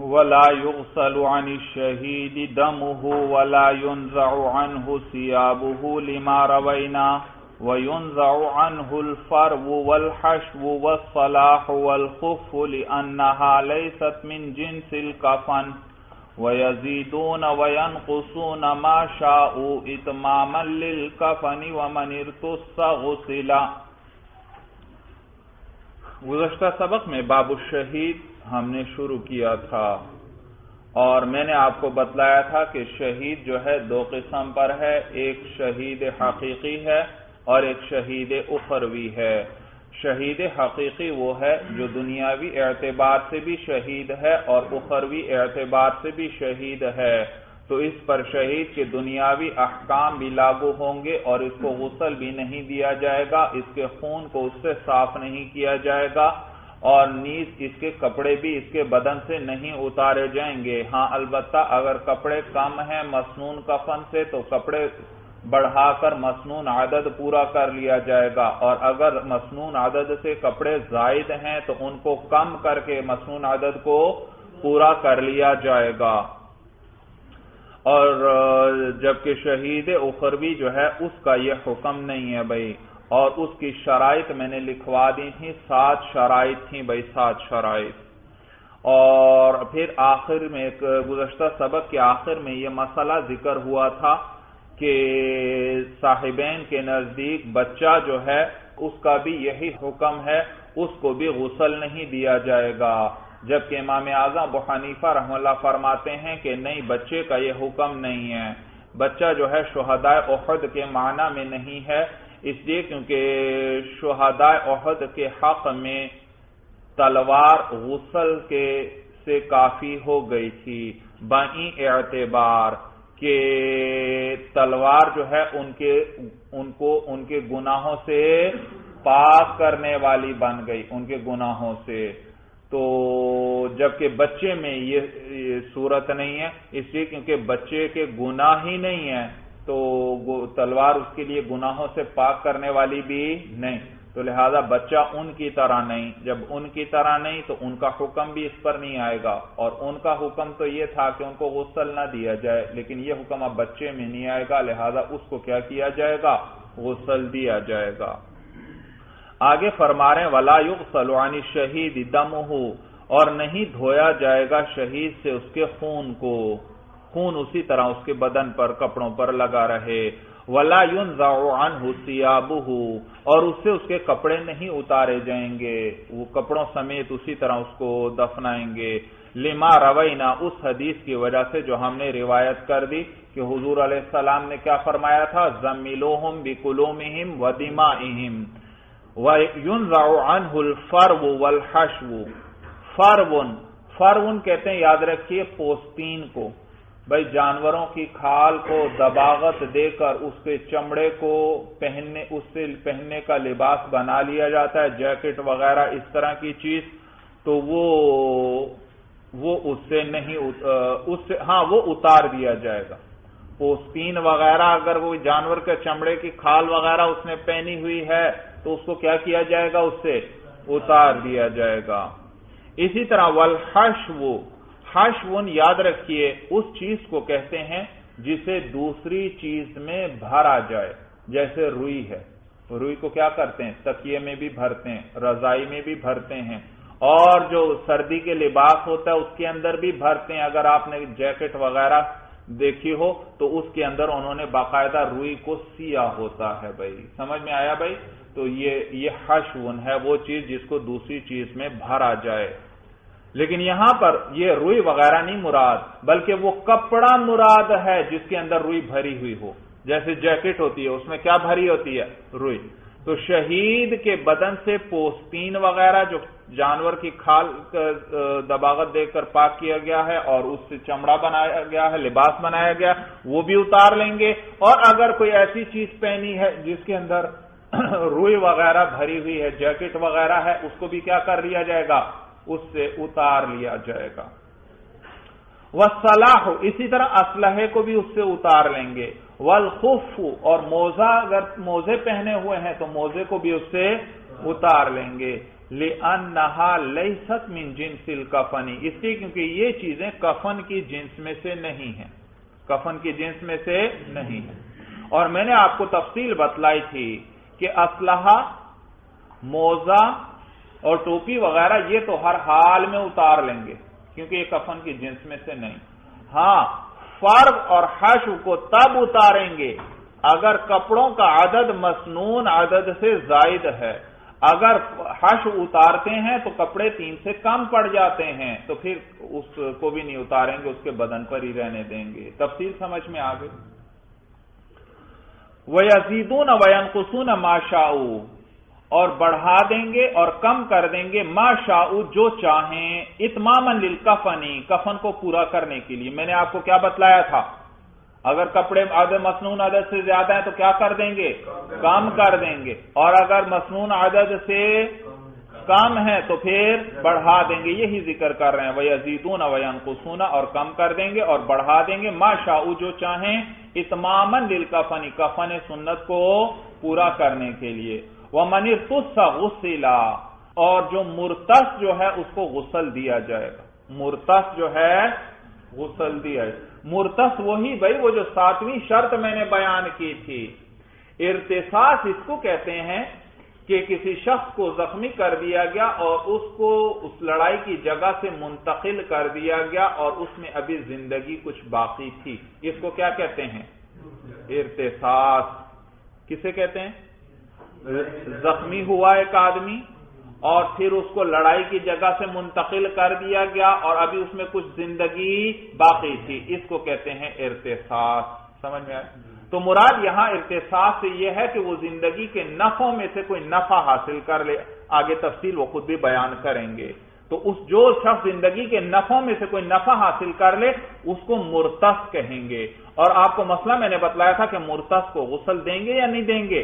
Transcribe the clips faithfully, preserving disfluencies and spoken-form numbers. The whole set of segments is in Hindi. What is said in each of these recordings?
वला युग़सलु अनि शहीदि दमुहु वला युनज़अु अन्हु सियाबुहु लिमा रवैना व युनज़अु अन्हुल फ़र्वु वल हश्वु वस्सलाहु वल ख़ुफ़्फ़ु लिअन्नहा लैसत मिन जिन्सिल कफ़न वयज़ीदून वयनक़ुसून मा शाअू इतमामन लिल कफ़नि वमन इर्तुस्सा ग़ुसिला। गुज़श्ता सबक में बाबु शहीद हमने शुरू किया था और मैंने आपको बतलाया था कि शहीद जो है दो किस्म पर है, एक शहीद हकीकी है और एक शहीद उखरवी है। शहीद हकीकी वो है जो दुनियावी एतबार से भी शहीद है और उखरवी एतबार से भी शहीद है, तो इस पर शहीद के दुनियावी अहकाम भी लागू होंगे और इसको गुस्ल भी नहीं दिया जाएगा, इसके खून को उससे साफ नहीं किया जाएगा और नीज इसके कपड़े भी इसके बदन से नहीं उतारे जाएंगे। हाँ, अलबत्ता अगर कपड़े कम हैं मसनून कफन से तो कपड़े बढ़ाकर मसनून आदद पूरा कर लिया जाएगा, और अगर मसनून आदद से कपड़े जायद हैं तो उनको कम करके मसनून आदद को पूरा कर लिया जाएगा। और जबकि शहीद उखरवी जो है उसका यह हुक्म नहीं है भाई, और उसकी शराइत मैंने लिखवा दी थी, सात शराइत थी भाई, सात शराइत। और फिर आखिर में एक गुज़श्ता सबक के आखिर में यह मसला जिक्र हुआ था कि साहिबैन के नजदीक बच्चा जो है उसका भी यही हुक्म है, उसको भी गुस्ल नहीं दिया जाएगा, जबकि इमाम आज़म अबू हनीफा रहमतुल्लाह फरमाते हैं कि नहीं, बच्चे का यह हुक्म नहीं है। बच्चा जो है शुहदाए उहद के माना में नहीं है, इसलिए क्योंकि शुहदाए उहद के हक में तलवार गुस्ल के से काफी हो गई थी, बाई एतबार के तलवार जो है उनके उनको उनके गुनाहों से पाक करने वाली बन गई, उनके गुनाहों से। तो जबकि बच्चे में ये, ये सूरत नहीं है, इसलिए क्योंकि बच्चे के गुनाह ही नहीं है तो तलवार उसके लिए गुनाहों से पाक करने वाली भी नहीं, तो लिहाजा बच्चा उनकी तरह नहीं। जब उनकी तरह नहीं तो उनका हुक्म भी इस पर नहीं आएगा, और उनका हुक्म तो ये था कि उनको गुस्ल ना दिया जाए, लेकिन ये हुक्म अब बच्चे में नहीं आएगा, लिहाजा उसको क्या किया जाएगा, गुस्ल दिया जाएगा। आगे फरमा रहे वला युग़सलु अनि शहीद दमुहु, और नहीं धोया जाएगा शहीद से उसके खून को, खून उसी तरह उसके बदन पर कपड़ों पर लगा रहे। वला युनज़अु अन्हु सियाबुहु, और उससे उसके कपड़े नहीं उतारे जाएंगे, वो कपड़ों समेत उसी तरह उसको दफनाएंगे। लिमा रवैना, उस हदीस की वजह से जो हमने रिवायत कर दी कि हुजूर अलैहिस्सलाम ने क्या फरमाया था, ज़म्मिलूहुम बिकुलूमिहिम व दिमाइहिम व युनज़अु अन्हुल फ़र्वु वल हश्वु। फ़र्वुन, फ़र्वुन कहते हैं याद रखिए पोस्तीन को भाई, जानवरों की खाल को दबागत देकर उसके चमड़े को पहनने, उससे पहनने का लिबास बना लिया जाता है, जैकेट वगैरह इस तरह की चीज, तो वो वो उससे नहीं उससे हाँ वो उतार दिया जाएगा। पोस्तीन वगैरह अगर वो जानवर के चमड़े की खाल वगैरह उसने पहनी हुई है तो उसको क्या किया जाएगा, उससे उतार दिया जाएगा। इसी तरह वलहश्व, हश्वन याद रखिए उस चीज को कहते हैं जिसे दूसरी चीज में भरा जाए, जैसे रुई है, रुई को क्या करते हैं, तकिए में भी भरते हैं, रजाई में भी भरते हैं, और जो सर्दी के लिबास होता है उसके अंदर भी भरते हैं। अगर आपने जैकेट वगैरह देखी हो तो उसके अंदर उन्होंने बाकायदा रुई को सिया होता है भाई, समझ में आया भाई। तो ये ये हश्वन है, वो चीज जिसको दूसरी चीज में भरा जाए, लेकिन यहां पर यह रुई वगैरह नहीं मुराद, बल्कि वो कपड़ा मुराद है जिसके अंदर रुई भरी हुई हो, जैसे जैकेट होती है उसमें क्या भरी होती है, रुई। तो शहीद के बदन से पोस्तीन वगैरह जो जानवर की खाल दबागत देकर पाक किया गया है और उससे चमड़ा बनाया गया है, लिबास बनाया गया, वो भी उतार लेंगे। और अगर कोई ऐसी चीज पहनी है जिसके अंदर रुई वगैरह भरी हुई है, जैकेट वगैरह है, उसको भी क्या कर लिया जाएगा, उससे उतार लिया जाएगा। वस्सलाह, इसी तरह असलहे को भी उससे उतार लेंगे। वल खुफ़्फ़ु, और मोजा अगर मोजे पहने हुए हैं तो मोजे को भी उससे उतार लेंगे। लिअन्नहा लैसत मिन जिन्सिल कफनी, इसलिए क्योंकि ये चीजें कफन की जिन्स में से नहीं है, कफन की जिन्स में से नहीं है। और मैंने आपको तफसील बतलाई थी कि असलहा, मोजा और टोपी वगैरह ये तो हर हाल में उतार लेंगे क्योंकि ये कफन की जिन्स में से नहीं। हां, फर्व और हश्व को तब उतारेंगे अगर कपड़ों का अदद मसनून अदद से जायद है। अगर हश उतारते हैं तो कपड़े तीन से कम पड़ जाते हैं तो फिर उसको भी नहीं उतारेंगे, उसके बदन पर ही रहने देंगे। तफसील समझ में आ गई। वयजीदून वयनकुसून माशाऊ, और बढ़ा देंगे और कम कर देंगे माशाऊ जो चाहें, इतमामन लिल कफनी, कफन को पूरा करने के लिए। मैंने आपको क्या बतलाया था, अगर कपड़े आदत मसनून आदत से ज्यादा है तो क्या कर देंगे, कम कर देंगे, और अगर मसनून आदत से कम है तो फिर बढ़ा देंगे। यही जिक्र कर रहे हैं, वयजीदून वयनकुसून, और कम कर देंगे और बढ़ा देंगे माशाऊ जो चाहें, इतमामन लिल कफनी, कफन सुन्नत को पूरा करने के लिए। वमनिर्तुस्सा गुस्सिला, और जो मुर्तस जो है उसको गुस्ल दिया जाएगा, मुर्तस जो है गुस्ल दिया जाएगा। मुर्तस वही भाई वो जो सातवीं शर्त मैंने बयान की थी। इर्तिसास इसको कहते हैं कि किसी शख्स को जख्मी कर दिया गया और उसको उस लड़ाई की जगह से मुंतकिल कर दिया गया और उसमें अभी जिंदगी कुछ बाकी थी, इसको क्या कहते हैं, इर्तिसास। किसे कहते हैं, जख्मी हुआ एक आदमी और फिर उसको लड़ाई की जगह से मुंतकिल कर दिया गया और अभी उसमें कुछ जिंदगी बाकी थी, इसको कहते हैं इर्तिसास। समझ में आया। तो मुराद यहां इर्तिसास से यह है कि वो जिंदगी के नफों में से कोई नफा हासिल कर ले। आगे तफसील वो खुद भी बयान करेंगे। तो उस जो शख्स जिंदगी के नफों में से कोई नफा हासिल कर ले उसको मुर्तस कहेंगे। और आपको मसला मैंने बतलाया था कि मुर्तस को गुस्ल देंगे या नहीं देंगे,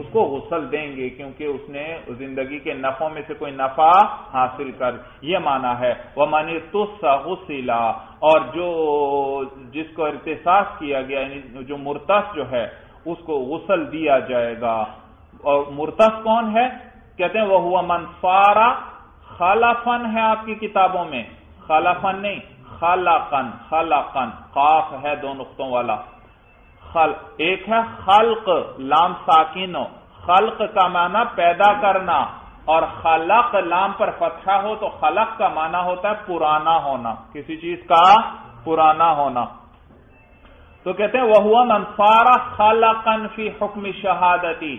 उसको गुस्ल देंगे क्योंकि उसने जिंदगी के नफों में से कोई नफा हासिल कर, यह माना है। वह मानी तुस्सा गुस्सिला, और जो जिसको इर्तिसास किया गया जो मुर्तस जो है उसको गुस्ल दिया जाएगा। और मुर्तस कौन है, कहते हैं वह हुआ मनसारा, खालाफन है आपकी किताबों में, खालाफन नहीं खालाकन, खालाकन काफ है दो नुक्तों वाला, खल एक है खल्क लाम साकिनो, खल्क का माना पैदा करना, और खलक लाम पर फतहा हो तो खलक का माना होता है पुराना होना, किसी चीज का पुराना होना। तो कहते हैं वह हुआ मनसारा खलकन फी हुक्म शहादती,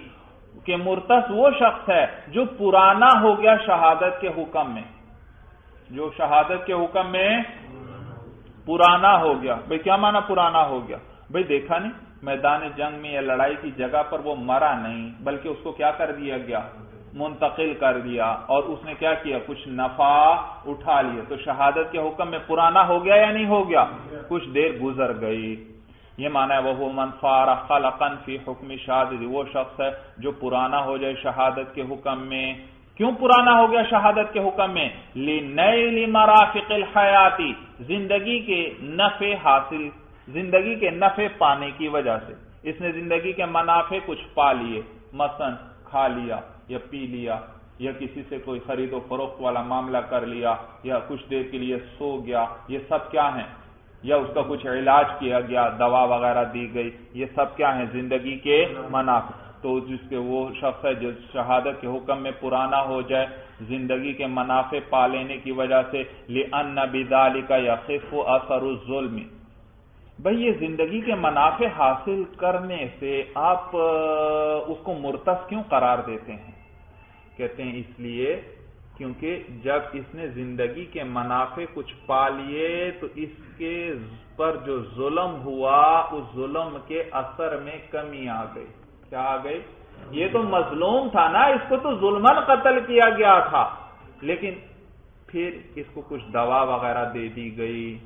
के मुर्तस वो शख्स है जो पुराना हो गया शहादत के हुक्म में, जो शहादत के हुक्म में पुराना हो गया। भाई क्या माना पुराना हो गया, भाई देखा नहीं मैदान जंग में या लड़ाई की जगह पर वो मरा नहीं बल्कि उसको क्या कर दिया गया, मुंतकिल कर दिया और उसने क्या किया, कुछ नफा उठा लिया। तो शहादत के हुक्म में पुराना हो गया या नहीं हो गया, कुछ देर गुजर गई, ये माना है। वह मनफारा खलकन फी हुक्म शहादत, वो शख्स है जो पुराना हो जाए शहादत के हुक्म में। क्यों पुराना हो गया शहादत के हुक्म में, ली नैली मराफिकिल हयाती, जिंदगी के नफे हासिल, जिंदगी के नफे पाने की वजह से। इसने जिंदगी के मनाफे कुछ पा लिए, मसन खा लिया या पी लिया या किसी से कोई खरीदो फरोख्त वाला मामला कर लिया या कुछ देर के लिए सो गया, ये सब क्या है, या उसका कुछ इलाज किया गया, दवा वगैरह दी गई, ये सब क्या है, जिंदगी के मनाफे। तो जिसके वो शख्स है जो शहादत के हुक्म में पुराना हो जाए जिंदगी के मनाफे पा लेने की वजह से, लिअन्न बिज़ालिका यख़िफ़ु असरु ज़ुल्म, भाई ये जिंदगी के मनाफे हासिल करने से आप उसको मुर्तस क्यों करार देते हैं, कहते हैं इसलिए क्योंकि जब इसने जिंदगी के मनाफे कुछ पा लिए तो इसके पर जो जुल्म हुआ उस जुल्म के असर में कमी आ गई। क्या आ गई, ये तो मजलूम था ना, इसको तो जुल्मन कत्ल किया गया था लेकिन फिर इसको कुछ दवा वगैरह दे दी गई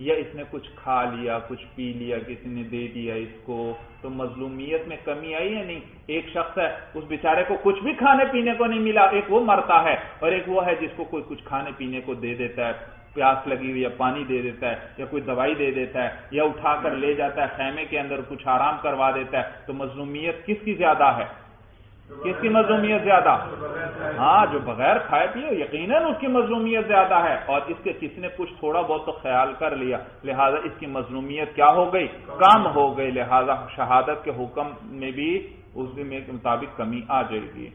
या इसने कुछ खा लिया कुछ पी लिया किसी ने दे दिया इसको, तो मजलूमियत में कमी आई या नहीं। एक शख्स है उस बेचारे को कुछ भी खाने पीने को नहीं मिला, एक वो मरता है और एक वो है जिसको कोई कुछ खाने पीने को दे देता है, प्यास लगी हुई या पानी दे देता है या कोई दवाई दे देता है या उठाकर ले जाता है, खैमे के अंदर कुछ आराम करवा देता है। तो मजलूमियत किसकी ज्यादा है, किसकी मजलूमियत ज्यादा? हाँ, जो बगैर खाए पिए, यकीनन उसकी मजलूमियत ज्यादा है। और इसके किसने कुछ थोड़ा बहुत तो ख्याल कर लिया, लिहाजा इसकी मजलूमियत क्या हो गई? कम हो गई। लिहाजा शहादत के हुक्म में भी उसी में के मुताबिक कमी आ जाएगी।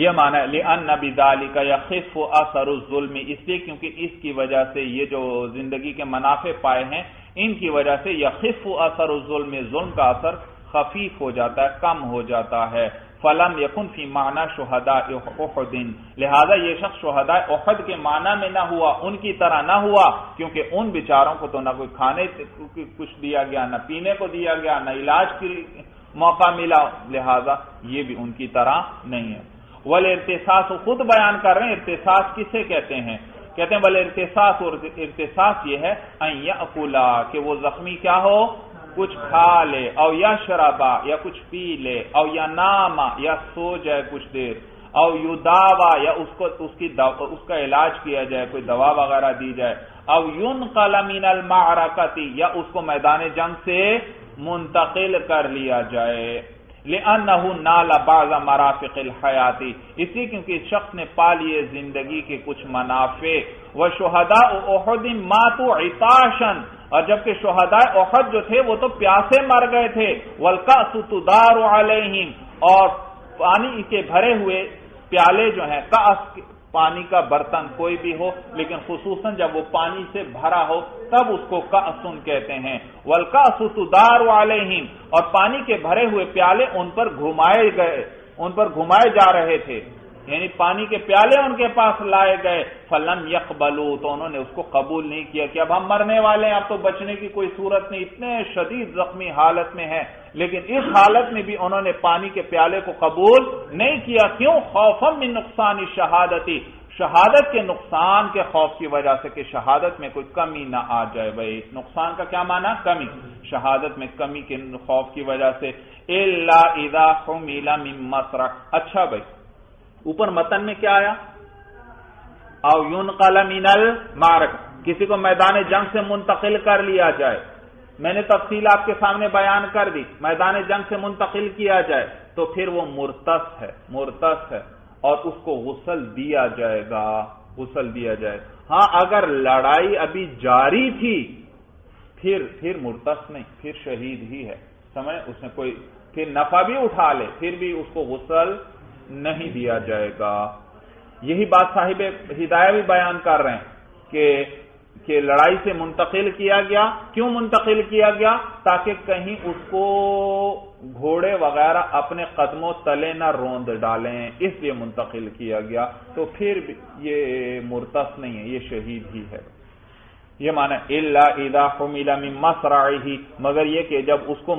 यह माना लिअन्न बिज़ालिका यख़िफ़्फ़ु असरु ज़ुल्म, इसलिए क्योंकि इसकी वजह से ये जो जिंदगी के मुनाफे पाए हैं इनकी वजह से यख़िफ़्फ़ु असरु ज़ुल्म, जुल्म का असर खफीफ हो जाता है, कम हो जाता है। फलम यकुन फी माना शुहदा उहदिन, लिहाजा ये शख्स शुहदा उहद के माना में ना हुआ, उनकी तरह ना हुआ, क्योंकि उन बेचारों को तो ना कोई खाने कुछ दिया गया, ना पीने को दिया गया, ना इलाज की मौका मिला, लिहाजा ये भी उनकी तरह नहीं है। वल इर्तिसास, खुद बयान कर रहे हैं इर्तिसास किसे कहते हैं, कहते हैं वल इर्तिसास, और इर्तिसास ये है अन यअकुला, कि वो जख्मी क्या हो, कुछ खा ले, और या शराबा, या कुछ पी ले, और या नामा, या सो जाए कुछ देर, और युदावा, या उसको उसकी उसका इलाज किया जाए, कोई दवा वगैरह दी जाए, और युनक़ल मिनल मअरकती, या उसको मैदान जंग से मुंतकिल कर लिया जाए। लिअन्नहु नाला बाज़ मराफ़िक़िल हयाती, इसी क्योंकि इस शख्स ने पा लिए जिंदगी के कुछ मनाफे। व शुहदा उहद मातू इताशन, और जबकि शुहदा उहद जो थे वो तो प्यासे मर गए थे। वल्कासु तुदारु अलैहिम, और पानी के भरे हुए प्याले जो हैं, कास पानी का बर्तन कोई भी हो, लेकिन खुसूसन जब वो पानी से भरा हो तब उसको कासुन कहते हैं। वल्कासु तुदारु अलैहिम, और पानी के भरे हुए प्याले उन पर घुमाए गए, उन पर घुमाए जा रहे थे, यानी पानी के प्याले उनके पास लाए गए। फलम यकबलू, तो उन्होंने उसको कबूल नहीं किया कि अब हम मरने वाले हैं, अब तो बचने की कोई सूरत नहीं, इतने शदीद जख्मी हालत में हैं, लेकिन इस हालत में भी उन्होंने पानी के प्याले को कबूल नहीं किया। क्यों? खौफम मिन नुकसान शहादती, शहादत के नुकसान के खौफ की वजह से कि शहादत में कोई कमी ना आ जाए। भाई नुकसान का क्या माना? कमी, शहादत में कमी के खौफ की वजह से। इल्ला इज़ा हुमिला मिन मसरक, अच्छा भाई ऊपर मतन में क्या आया? औ युनक़ल मिनल मारक, किसी को मैदान जंग से मुंतकिल कर लिया जाए। मैंने तफसील आपके सामने बयान कर दी, मैदान जंग से मुंतकिल किया जाए तो फिर वो मुर्तस है, मुर्तस है, और उसको गुसल दिया जाएगा, गुसल दिया जाए। हाँ, अगर लड़ाई अभी जारी थी फिर फिर मुर्तस नहीं, फिर शहीद ही है, समझ, उसने कोई फिर नफा भी उठा ले फिर भी उसको गुसल नहीं दिया जाएगा। यही बात साहिब हिदायत भी बयान कर रहे हैं कि कि लड़ाई से मुंतकिल किया गया, क्यों मुंतकिल किया गया? ताकि कहीं उसको घोड़े वगैरह अपने कदमों तले ना रोंद डालें, इसलिए मुंतकिल किया गया। तो फिर ये मुर्तस नहीं है, ये शहीद ही है। ये माना इल्ला इदा हुमिला मिन मसराइही, मगर ये कि जब उसको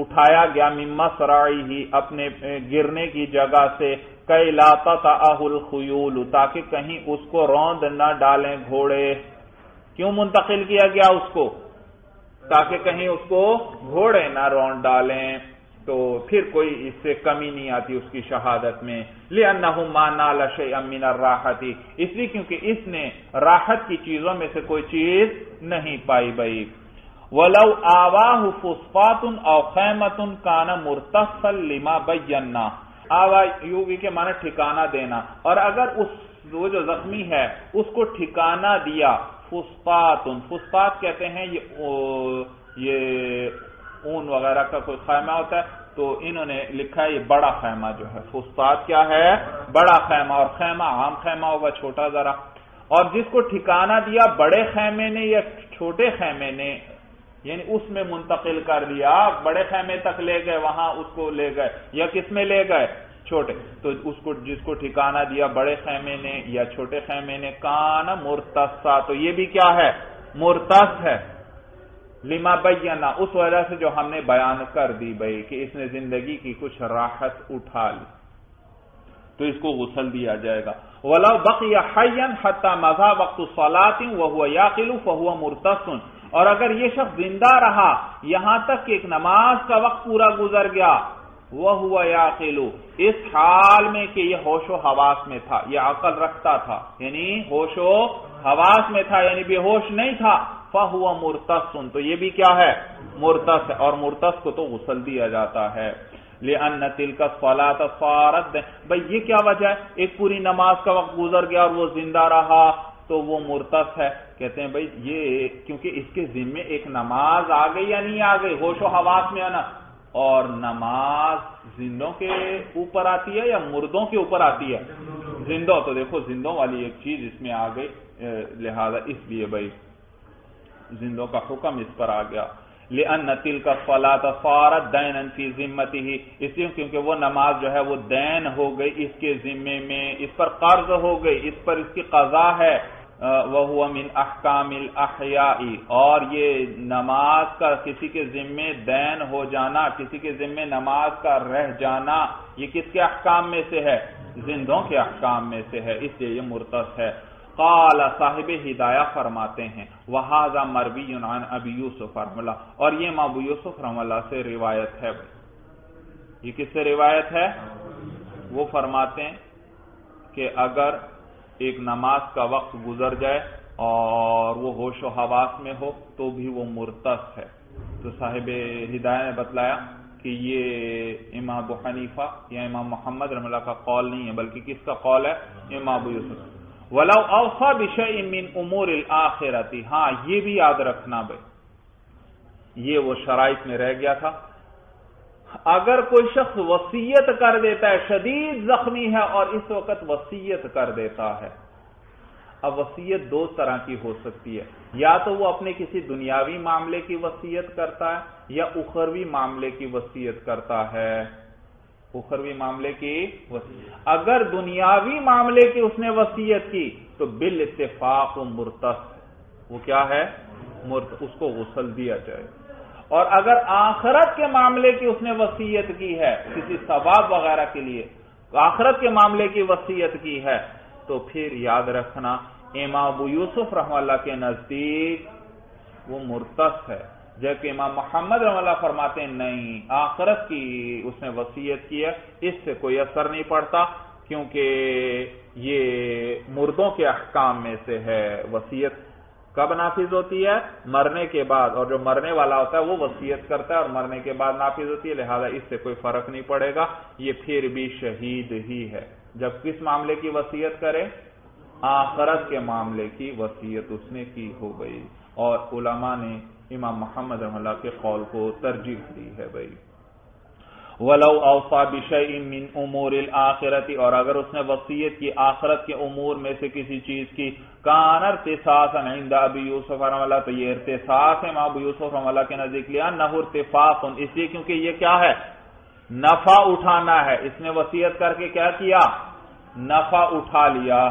उठाया गया मिन मसराइही, अपने गिरने की जगह से, कई लाता ताहुल खुयूल, ताकि कहीं उसको रौंद न डालें घोड़े। क्यों मुंतकिल किया गया उसको? ताकि कहीं उसको घोड़े न रौंद डालें, तो फिर कोई इससे कमी नहीं आती उसकी शहादत में। लिअन्नहु मा नाला शैअम मिन अर्राहती, इसलिए क्योंकि इसने राहत की चीजों में से कोई चीज नहीं पाई। भाई वलौ आवाहु फुस्फातुन औ खैमतुन काना मुर्तसल लिमा बयन्ना, आवा योगी के माने ठिकाना देना, और अगर उस वो जो जख्मी है उसको ठिकाना दिया। फुस्फातुन, फुस्फात कहते हैं ये ओ, ये ऊन वगैरह का कोई खैमा होता है, तो इन्होंने लिखा है ये बड़ा खैमा जो है, फुस्फात क्या है? बड़ा खैमा, और खैमा आम खैमा होगा, छोटा जरा। और जिसको ठिकाना दिया बड़े खैमे ने या छोटे खैमे ने, यानी उसमें मुंतकिल कर दिया, बड़े खैमे तक ले गए, वहां उसको ले गए, या किसमें ले गए? छोटे। तो उसको जिसको ठिकाना दिया बड़े खैमे ने या छोटे खैमे ने, कान मुर्तस्सा, तो ये भी क्या है? मुर्तस है। लिमा बयना, उस वजह से जो हमने बयान कर दी भाई कि इसने जिंदगी की कुछ राहत उठा ली, तो इसको गुसल दिया जाएगा। वला बकिया हय्यन हत्ता मज़ा वक्तु सलातिन व हुवा याक़िलु फहुवा मुर्तस्सुन, और अगर ये शख्स जिंदा रहा यहां तक कि एक नमाज का वक्त पूरा गुजर गया, वह हुआ याकिलू, इस हाल में कि यह होशो हवास में था, यह अकल रखता था, यानी होशो हवास में था, यानी बेहोश नहीं था, फहुआ मुर्तस, तो ये भी क्या है? मुर्तस है, और मुर्तस को तो गुसल दिया जाता है। ले अन्न तिल का सलात फारत। भाई ये क्या वजह है, एक पूरी नमाज का वक्त गुजर गया और वो जिंदा रहा तो वो मुर्तस है। कहते हैं भाई ये क्योंकि इसके जिम्मे एक नमाज आ गई या नहीं आ गई, होशो हवास में आना। और नमाज जिंदों के ऊपर आती है या मुर्दों के ऊपर आती है? जिंदों। तो देखो जिंदों वाली एक चीज इसमें आ गई, लिहाजा इसलिए भाई जिंदों का हुक्म इस पर आ गया। ले अन्न तिल का फलात फारत दैन फी जिम्मती ही, इसलिए क्योंकि वो नमाज जो है वो दैन हो गई इसके जिम्मे में, इस पर कर्ज हो गई, इस पर इसकी कजा है। वह हुआ मिन अहकामिल अहयाई, और ये नमाज का किसी के जिम्मे दैन हो जाना, किसी के जिम्मे नमाज का रह जाना, ये किसके अहकाम में से है? जिंदों के अहकाम में से है, इसलिए ये मुर्तस है। काला साहिब हिदाया फरमाते हैं वहाजा मरवी युनान अबी यूसुफ रहमला, और ये अबू यूसुफ रहमला से रिवायत है। ये किससे रिवायत है? वो फरमाते हैं कि अगर एक नमाज का वक्त गुजर जाए और वो होश व हवास में हो तो भी वो मुर्तस है। तो साहिब हिदाया ने बतलाया कि ये इमाम अबू हनीफा या इमाम मोहम्मद रहमला का कौल नहीं है, बल्कि किसका कौल है? इमाम अबू यूसुफ। वला औसा बिशय मिन उमूरिल आखिरती, हाँ ये भी याद रखना भाई, ये वो शराइत में रह गया था। अगर कोई शख्स वसीयत कर देता है, शदीद जख्मी है और इस वक्त वसीयत कर देता है। अब वसीयत दो तरह की हो सकती है, या तो वो अपने किसी दुनियावी मामले की वसीयत करता है या उखरवी मामले की वसीयत करता है। उखरवी मामले की वसीयत, अगर दुनियावी मामले की उसने वसीयत की तो बिल इत्तेफाक वो मुर्तस, वो क्या है? मुर्त, उसको गुस्ल दिया जाए। और अगर आखरत के मामले की उसने वसीयत की है, किसी सवाब वगैरह के लिए आखरत के मामले की वसीयत की है, तो फिर याद रखना इमाम अबू यूसुफ रहमतुल्लाह के नजदीक वो मुर्तस है। जबकि इमाम मोहम्मद रहमतुल्लाह फरमाते हैं नहीं, आखरत की उसने वसीयत की है, इससे कोई असर नहीं पड़ता क्योंकि ये मुर्दों के अहकाम में से है। वसीयत कब नाफिज होती है? मरने के बाद, और जो मरने वाला होता है वो वसीयत करता है और मरने के बाद नाफिज होती है, लिहाजा इससे कोई फर्क नहीं पड़ेगा, ये फिर भी शहीद ही है। जब किस मामले की वसीयत करे? आखरत के मामले की वसीयत उसने की हो गई। और उलमा ने इमाम मोहम्मद रहमतुल्लाह के कौल को तरजीह दी है भाई। वलौ औसा बिशयइन मिन उमूरिल आखिरती, और अगर उसने वसीयत की आखरत के उमूर में से किसी चीज की, कान इर्तिसासन इंदा अबी यूसुफ रहमतुल्लाह, तो ये इर्तिसास है इमाम अबू यूसुफ रहमतुल्लाह के नजदीक लिया नहु इर्तिफाकुन, इसलिए क्योंकि ये क्या है? नफा उठाना है। इसने वसीयत करके क्या किया? नफा उठा लिया।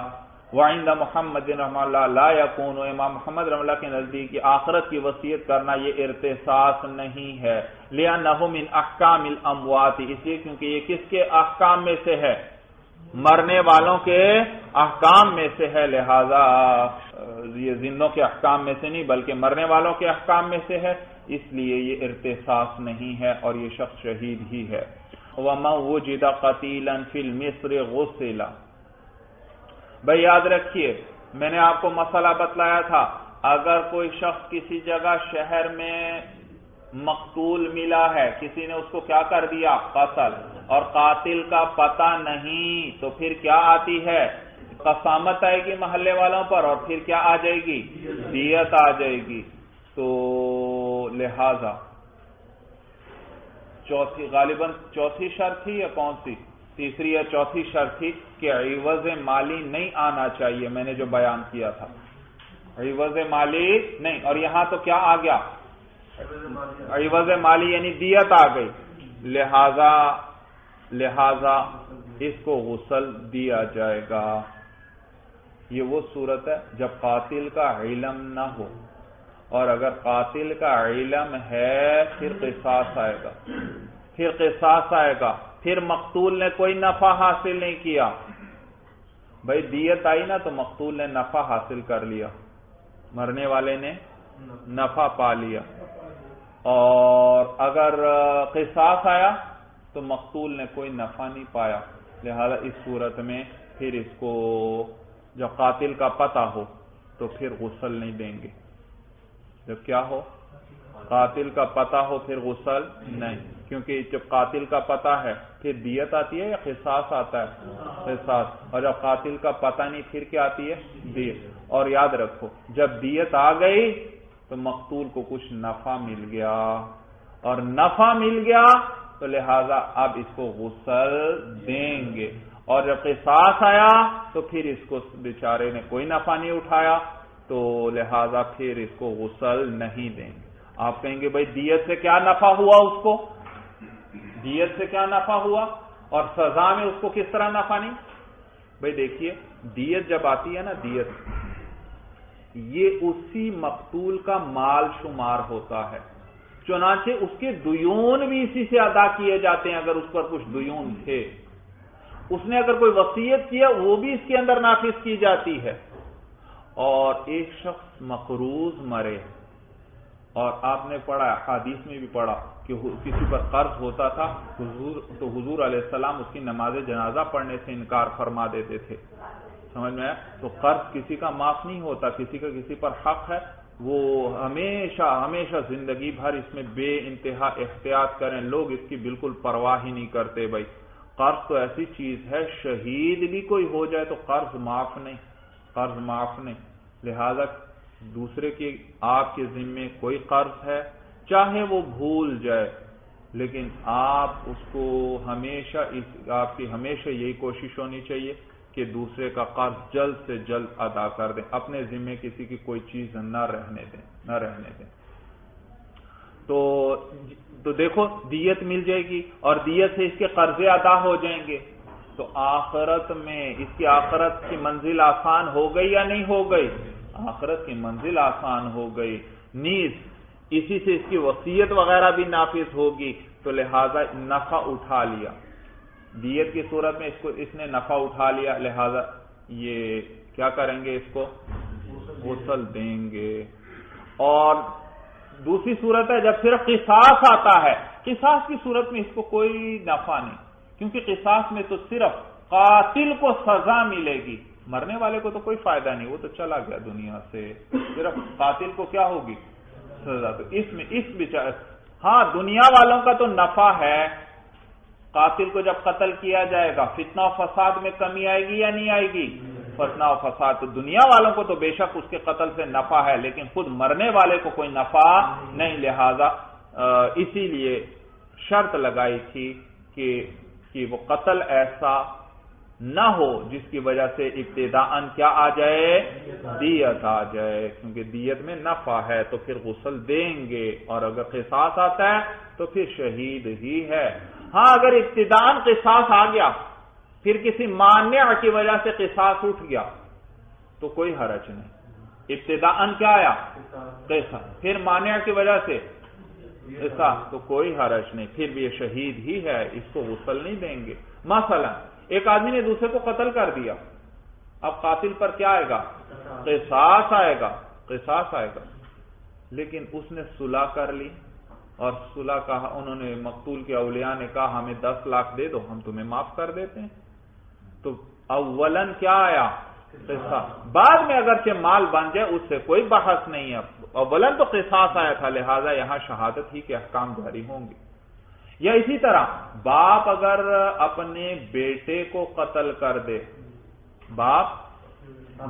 वाइंदा मोहम्मद रहमतुल्लाह ला यकून, इमाम मोहम्मद रहमतुल्लाह के नजदीक आखरत की वसीयत करना ये इर्तिसास नहीं है। लिअन्नहु मिन अहकामिल अमवात, इसलिए क्योंकि ये किसके अहकाम में से है? मरने वालों के अहकाम में से है, लिहाजा ये जिंदों के अहकाम में से नहीं बल्कि मरने वालों के अहकाम में से है, इसलिए ये इर्तिसास नहीं है और ये शख्स शहीद ही है। वमन वुजिदा कतीलन फिल मिस्र गुसिला, भाई याद रखिए मैंने आपको मसला बतलाया था, अगर कोई शख्स किसी जगह शहर में मकतूल मिला है, किसी ने उसको क्या कर दिया? कतल, और कातिल का पता नहीं, तो फिर क्या आती है? कसामत आएगी महल्ले वालों पर, और फिर क्या आ जाएगी? दियत आ जाएगी। तो लिहाजा चौथी, गालिबन चौथी शर्त थी या कौन सी? तीसरी या चौथी शर्त थी कि इवज माली नहीं आना चाहिए, मैंने जो बयान किया था इवज माली नहीं। और यहां तो क्या आ गया? इवज माली यानी दियत आ गई, लिहाजा लिहाजा इसको गुस्ल दिया जाएगा। ये वो सूरत है जब कातिल का इलम ना हो, और अगर कातिल का इलम है फिर किसास आएगा, फिर किसास आएगा, फिर मकतूल ने कोई नफा हासिल नहीं किया। भाई दियत आई ना तो मकतूल ने नफा हासिल कर लिया, मरने वाले ने नफा पा लिया, और अगर किसास आया तो मकतूल ने कोई नफा नहीं पाया, लिहाजा इस सूरत में फिर इसको जब कातिल का पता हो तो फिर गुस्ल नहीं देंगे। जब क्या हो? कातिल का पता हो फिर गुस्ल नहीं, क्योंकि जब कातिल का पता है फिर दियत आती है या क़िसास आता है? क़िसास। और जब कातिल का पता नहीं फिर क्या आती है? दियत। और याद रखो जब दियत आ गई तो मकतूल को कुछ नफा मिल गया और नफा मिल गया तो लिहाजा अब इसको गुस्ल देंगे। और जब क़िसास आया तो फिर इसको बेचारे ने कोई नफा नहीं उठाया तो लिहाजा फिर इसको गुस्ल नहीं देंगे। आप कहेंगे भाई दियत से क्या नफा हुआ उसको, दियत से क्या नफा हुआ और सजा में उसको किस तरह नफा नहीं? भाई देखिए दियत जब आती है ना, दियत ये उसी मकतूल का माल शुमार होता है, चुनांचे उसके दुयून भी इसी से अदा किए जाते हैं। अगर उस पर कुछ दुयून थे, उसने अगर कोई वसीयत किया वो भी इसके अंदर नाफिज की जाती है। और एक शख्स मकरूज मरे और आपने पढ़ा हदीस में भी पढ़ा कि किसी पर कर्ज होता था हुजूर, तो हुजूर अलैहिस्सलाम उसकी नमाज जनाजा पढ़ने से इनकार फरमा देते थे। समझ में आया? तो कर्ज किसी का माफ नहीं होता, किसी का किसी पर हक है, वो हमेशा हमेशा जिंदगी भर इसमें बेइंतहा एहतियात करें। लोग इसकी बिल्कुल परवाह ही नहीं करते। भाई कर्ज तो ऐसी चीज है, शहीद भी कोई हो जाए तो कर्ज माफ नहीं, कर्ज माफ नहीं। लिहाजा दूसरे के आपके जिम्मे कोई कर्ज है, चाहे वो भूल जाए, लेकिन आप उसको हमेशा इस आपकी हमेशा यही कोशिश होनी चाहिए कि दूसरे का कर्ज जल्द से जल्द अदा कर दें, अपने जिम्मे किसी की कोई चीज न रहने दें न रहने दें। तो तो देखो दियत मिल जाएगी और दियत से इसके कर्जे अदा हो जाएंगे तो आखिरत में इसकी आखिरत की मंजिल आसान हो गई या नहीं हो गई? आखिरत की मंजिल आसान हो गई। नीज इसी से इसकी वसीयत वगैरह भी नाफिज होगी तो लिहाजा नफा उठा लिया, दियत की सूरत में इसको इसने नफा उठा लिया, लिहाजा ये क्या करेंगे, इसको गुस्ल देंगे। और दूसरी सूरत है जब सिर्फ क़िसास आता है, क़िसास की सूरत में इसको कोई नफा नहीं, क्योंकि क़िसास में तो सिर्फ कातिल को सजा मिलेगी, मरने वाले को तो कोई फायदा नहीं, वो तो चला गया दुनिया से, सिर्फ कातिल को क्या होगी सजा। तो इसमें इस विचार इस हाँ दुनिया वालों का तो नफा है, कातिल को जब कत्ल किया जाएगा फितना और फसाद में कमी आएगी या नहीं आएगी? फितना और फसाद, तो दुनिया वालों को तो बेशक उसके कत्ल से नफा है लेकिन खुद मरने वाले को कोई नफा नहीं। लिहाजा इसीलिए शर्त लगाई थी कि कि वो कत्ल ऐसा ना हो जिसकी वजह से इब्तिदाअन क्या आ जाए, दियत आ जाए, क्योंकि दियत में नफा है तो फिर गुस्ल देंगे। और अगर क़िसास आता है तो फिर शहीद ही है। हाँ अगर इब्तिदाअन क़िसास आ गया, फिर किसी मान्या की वजह से क़िसास उठ गया तो कोई हरज नहीं। इब्तिदाअन क्या आया? क़िसास। फिर मान्या की वजह से क़िसास, तो कोई हरज नहीं, फिर भी ये शहीद ही है, इसको गुस्ल नहीं देंगे। मसलन एक आदमी ने दूसरे को कत्ल कर दिया, अब कातिल पर क्या आएगा? क़िसास आएगा, क़िसास आएगा। लेकिन उसने सुलह कर ली और सुलह कहा, उन्होंने मकतूल के अवलिया ने कहा हमें दस लाख दे दो हम तुम्हें माफ कर देते हैं, तो अव्वलन क्या आया? क़िसास। बाद में अगर के माल बन जाए उससे कोई बहस नहीं है, अव्वलन तो क़िसास आया था लिहाजा यहां शहादत ही के अहकाम जारी होंगे। या इसी तरह बाप अगर अपने बेटे को कत्ल कर दे, बाप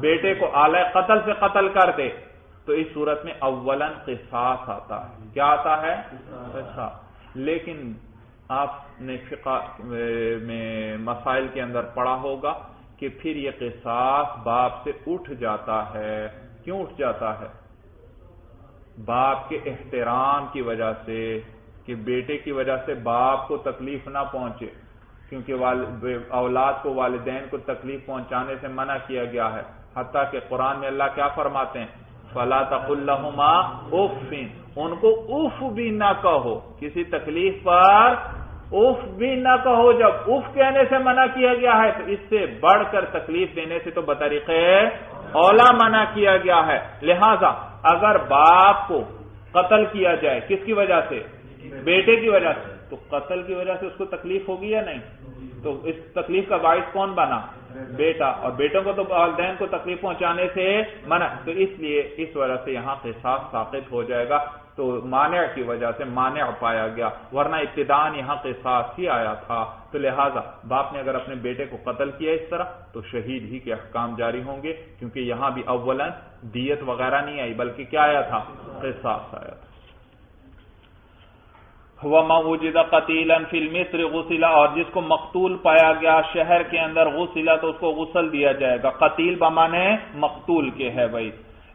बेटे को आला कत्ल से कत्ल कर दे तो इस सूरत में अव्वलन क़िसास आता है। क्या आता है? क़िसास। लेकिन आपने फ़िक़्ह में मसाइल के अंदर पढ़ा होगा कि फिर यह क़िसास बाप से उठ जाता है। क्यों उठ जाता है? बाप के एहतराम की वजह से, कि बेटे की वजह से बाप को तकलीफ ना पहुंचे, क्योंकि औलाद को वालिदैन को तकलीफ पहुंचाने से मना किया गया है। हत्ता कि कुरान में अल्लाह क्या फरमाते हैं, फला तकुल लहुमा उफ़िन, उनको उफ भी ना कहो, किसी तकलीफ पर उफ भी ना कहो। जब उफ कहने से मना किया गया है तो इससे बढ़कर तकलीफ देने से तो बतरीक़े औला मना किया गया है। लिहाजा अगर बाप को कत्ल किया जाए किसकी वजह से? बेटे की वजह से, तो कत्ल की वजह से उसको तकलीफ होगी या नहीं? तो इस तकलीफ का बाइस कौन बना? बेटा, और बेटों को तो वालदैन को तकलीफ पहुंचाने से मना, तो इसलिए इस वजह से यहाँ क़िसास साक़ित हो जाएगा। तो माने की वजह से माने पाया गया, वरना इब्तिदान यहाँ क़िसास ही आया था। तो लिहाजा बाप ने अगर अपने बेटे को कत्ल किया इस तरह तो शहीद ही के अहकाम जारी होंगे, क्योंकि यहाँ भी अव्वलन दियत वगैरह नहीं आई बल्कि क्या आया था, क़िसास आया था। वमौजिद कतीलन फिल मिस्र गुसिला, और जिसको मकतूल पाया गया शहर के अंदर गुसिला तो उसको गुसल दिया जाएगा। कतील बमाने मकतूल के है भाई।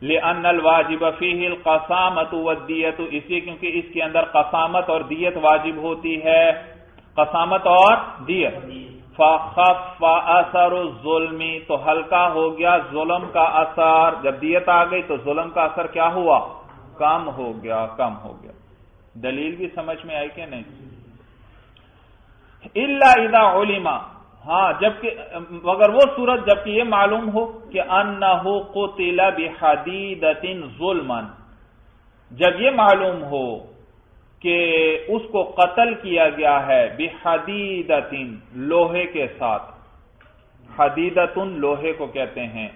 लिअन्नल वाजिब फीही अल क़सामत वद्दियत, इसलिए क्योंकि इसके अंदर क़सामत और दियत वाजिब होती है, क़सामत और दियत। फ़ख़फ़्फ़ा असरु ज़ुल्मी, तो हल्का हो गया जुल्म का असर, जब दियत आ गई तो जुल्म का असर क्या हुआ, कम हो गया, कम हो गया। दलील भी समझ में आई क्या नहीं? इल्ला इदा उलिमा, हाँ जबकि अगर वो सूरत जबकि ये मालूम हो कि अन्नहु कुतिला बिहदीदतिन जुल्मन, जब ये मालूम हो कि उसको कत्ल किया गया है बिहदीदतिन लोहे के साथ, हदीदतुन लोहे को कहते हैं,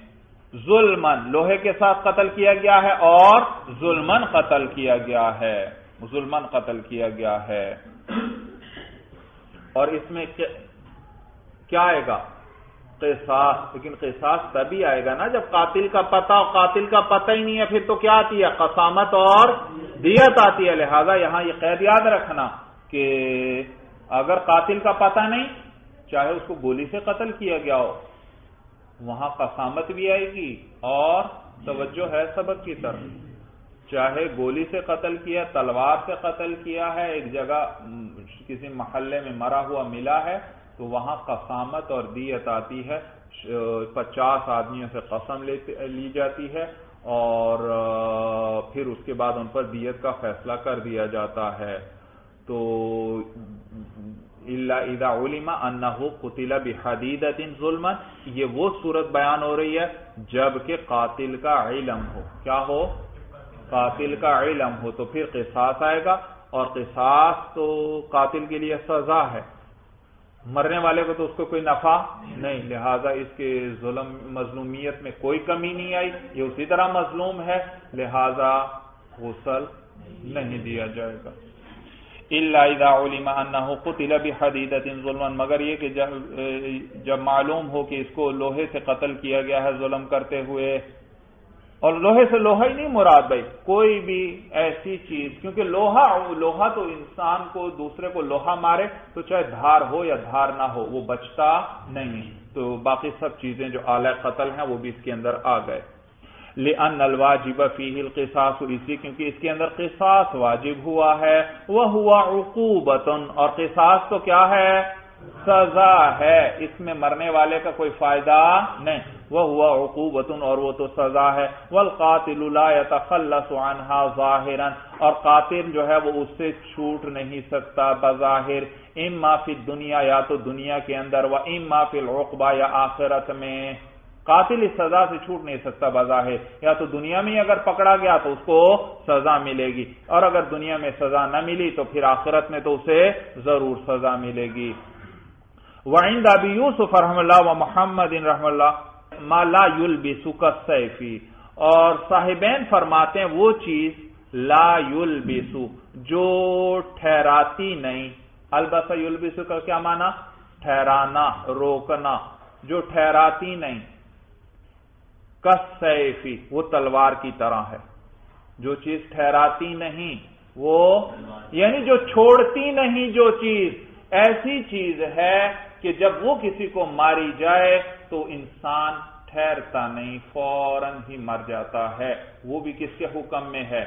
जुल्मन लोहे के साथ कत्ल किया गया है और जुल्मन कत्ल किया गया है, जुल्मन कत्ल किया गया है। और इसमें क्या आएगा, क़िसास, लेकिन क़िसास तभी आएगा ना जब कातिल का पता, और कातिल का पता ही नहीं है फिर तो क्या आती है, क़सामत और दियत आती है। लिहाजा यहां ये कैद याद रखना कि अगर कातिल का पता नहीं, चाहे उसको गोली से कत्ल किया गया हो, वहां क़सामत भी आएगी। और तवज्जो है सबक की तरफ, चाहे गोली से कत्ल किया, तलवार से कत्ल किया है, एक जगह किसी महल्ले में मरा हुआ मिला है, तो वहां क़सामत और दियत आती है। पचास आदमियों से कसम ली जाती है और फिर उसके बाद उन पर दियत का फैसला कर दिया जाता है। तो इल्ला इदा उलिमा अन्नहु कुतिला बिहदीदतिन जुल्मन, ये वो सूरत बयान हो रही है जबकि कातिल का इलम हो, क्या हो, कातिल का इलम हो, तो फिर क़िसास आएगा। और क़िसास तो कातिल के लिए सजा है, मरने वाले को तो उसको कोई नफा नहीं, लिहाजा इसके जुल्म मजलूमियत में कोई कमी नहीं आई, ये उसी तरह मजलूम है, लिहाजा गुसल नहीं दिया जाएगा। इल्ला इज़ा उलिमा अन्नहु क़ुतिला बिहदीदतिन ज़ुल्मन, मगर ये कि जब जब मालूम हो कि इसको लोहे से कत्ल किया गया है जुल्म करते हुए, और लोहे से लोहा ही नहीं मुराद भाई, कोई भी ऐसी चीज, क्योंकि लोहा लोहा तो इंसान को दूसरे को लोहा मारे तो चाहे धार हो या धार ना हो वो बचता नहीं, तो बाकी सब चीजें जो आला कत्ल हैं वो भी इसके अंदर आ गए। लिअन्नल वाजिब फीहिल क़िसास, इसी क्योंकि इसके अंदर क़िसास वाजिब हुआ है। वह हुआ उकूबतन, और क़िसास तो क्या है, सजा है, इसमें मरने वाले का कोई फायदा नहीं, वह हुआ उकूबतुन, और वो तो सजा है। वल कातिलु ला यतखल्लसु अन्हा ज़ाहिरन, और कातिल जो है वो उससे छूट नहीं सकता बज़ाहिर, इम्मा फी दुनिया, या तो दुनिया के अंदर, व इम्मा फिल उक़बा, या आखिरत में। कातिल इस सजा से छूट नहीं सकता बज़ाहिर, या तो दुनिया में अगर पकड़ा गया तो उसको सजा मिलेगी, और अगर दुनिया में सजा न मिली तो फिर आखिरत में तो उसे जरूर सजा मिलेगी। व इंद अबी यूसुफ रहमतुल्लाह व मोहम्मद रहमतुल्लाह माला युल्बिसु कस्सैफी, और साहिबैन फरमाते हैं वो चीज ला युल्बिसु जो ठहराती नहीं। अलबसा युल्बिसु का क्या माना, ठहराना, रोकना, जो ठहराती नहीं। कस्सैफी वो तलवार की तरह है, जो चीज ठहराती नहीं, वो यानी जो छोड़ती नहीं, जो चीज ऐसी चीज है कि जब वो किसी को मारी जाए तो इंसान ठहरता नहीं, फौरन ही मर जाता है। वो भी किसके हुक्म में है,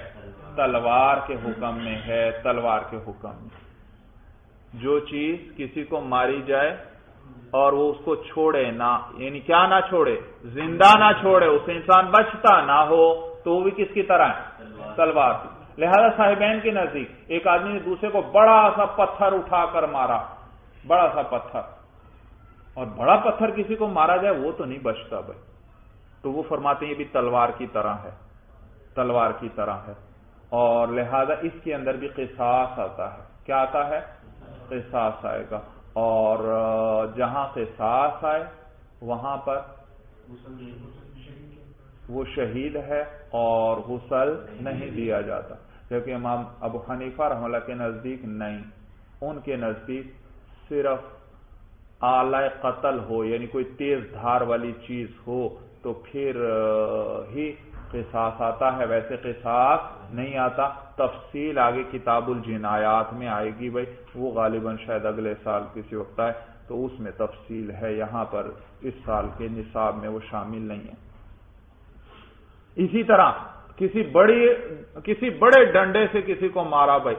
तलवार के हुक्म में है, तलवार के हुक्म में। जो चीज किसी को मारी जाए और वो उसको छोड़े ना, यानी क्या ना छोड़े, जिंदा ना छोड़े, उससे इंसान बचता ना हो, तो वो भी किसकी तरह है, तलवार की। लिहाजा साहिबैन के नजदीक एक आदमी ने दूसरे को बड़ा सा पत्थर उठाकर मारा, बड़ा सा पत्थर, और बड़ा पत्थर किसी को मारा जाए वो तो नहीं बचता भाई, तो वो फरमाते हैं ये भी तलवार की तरह है, तलवार की तरह है। और लिहाजा इसके अंदर भी क़िसास आता है, क्या आता है, क़िसास आएगा। और जहां क़िसास आए वहां पर वो शहीद है और गुसल नहीं दिया जाता, जबकि इमाम अबू हनीफा रहमतुल्लाह के नजदीक नहीं, उनके नजदीक सिर्फ आला कतल हो यानी कोई तेज धार वाली चीज हो तो फिर ही किसास आता है, वैसे किसास नहीं आता। तफसील आगे किताबुल जिनायात में आएगी, भाई वो गालिबन शायद अगले साल किसी वक्त आए तो उसमें तफसील है, यहां पर इस साल के निसाब में वो शामिल नहीं है। इसी तरह किसी बड़ी किसी बड़े डंडे से किसी को मारा, भाई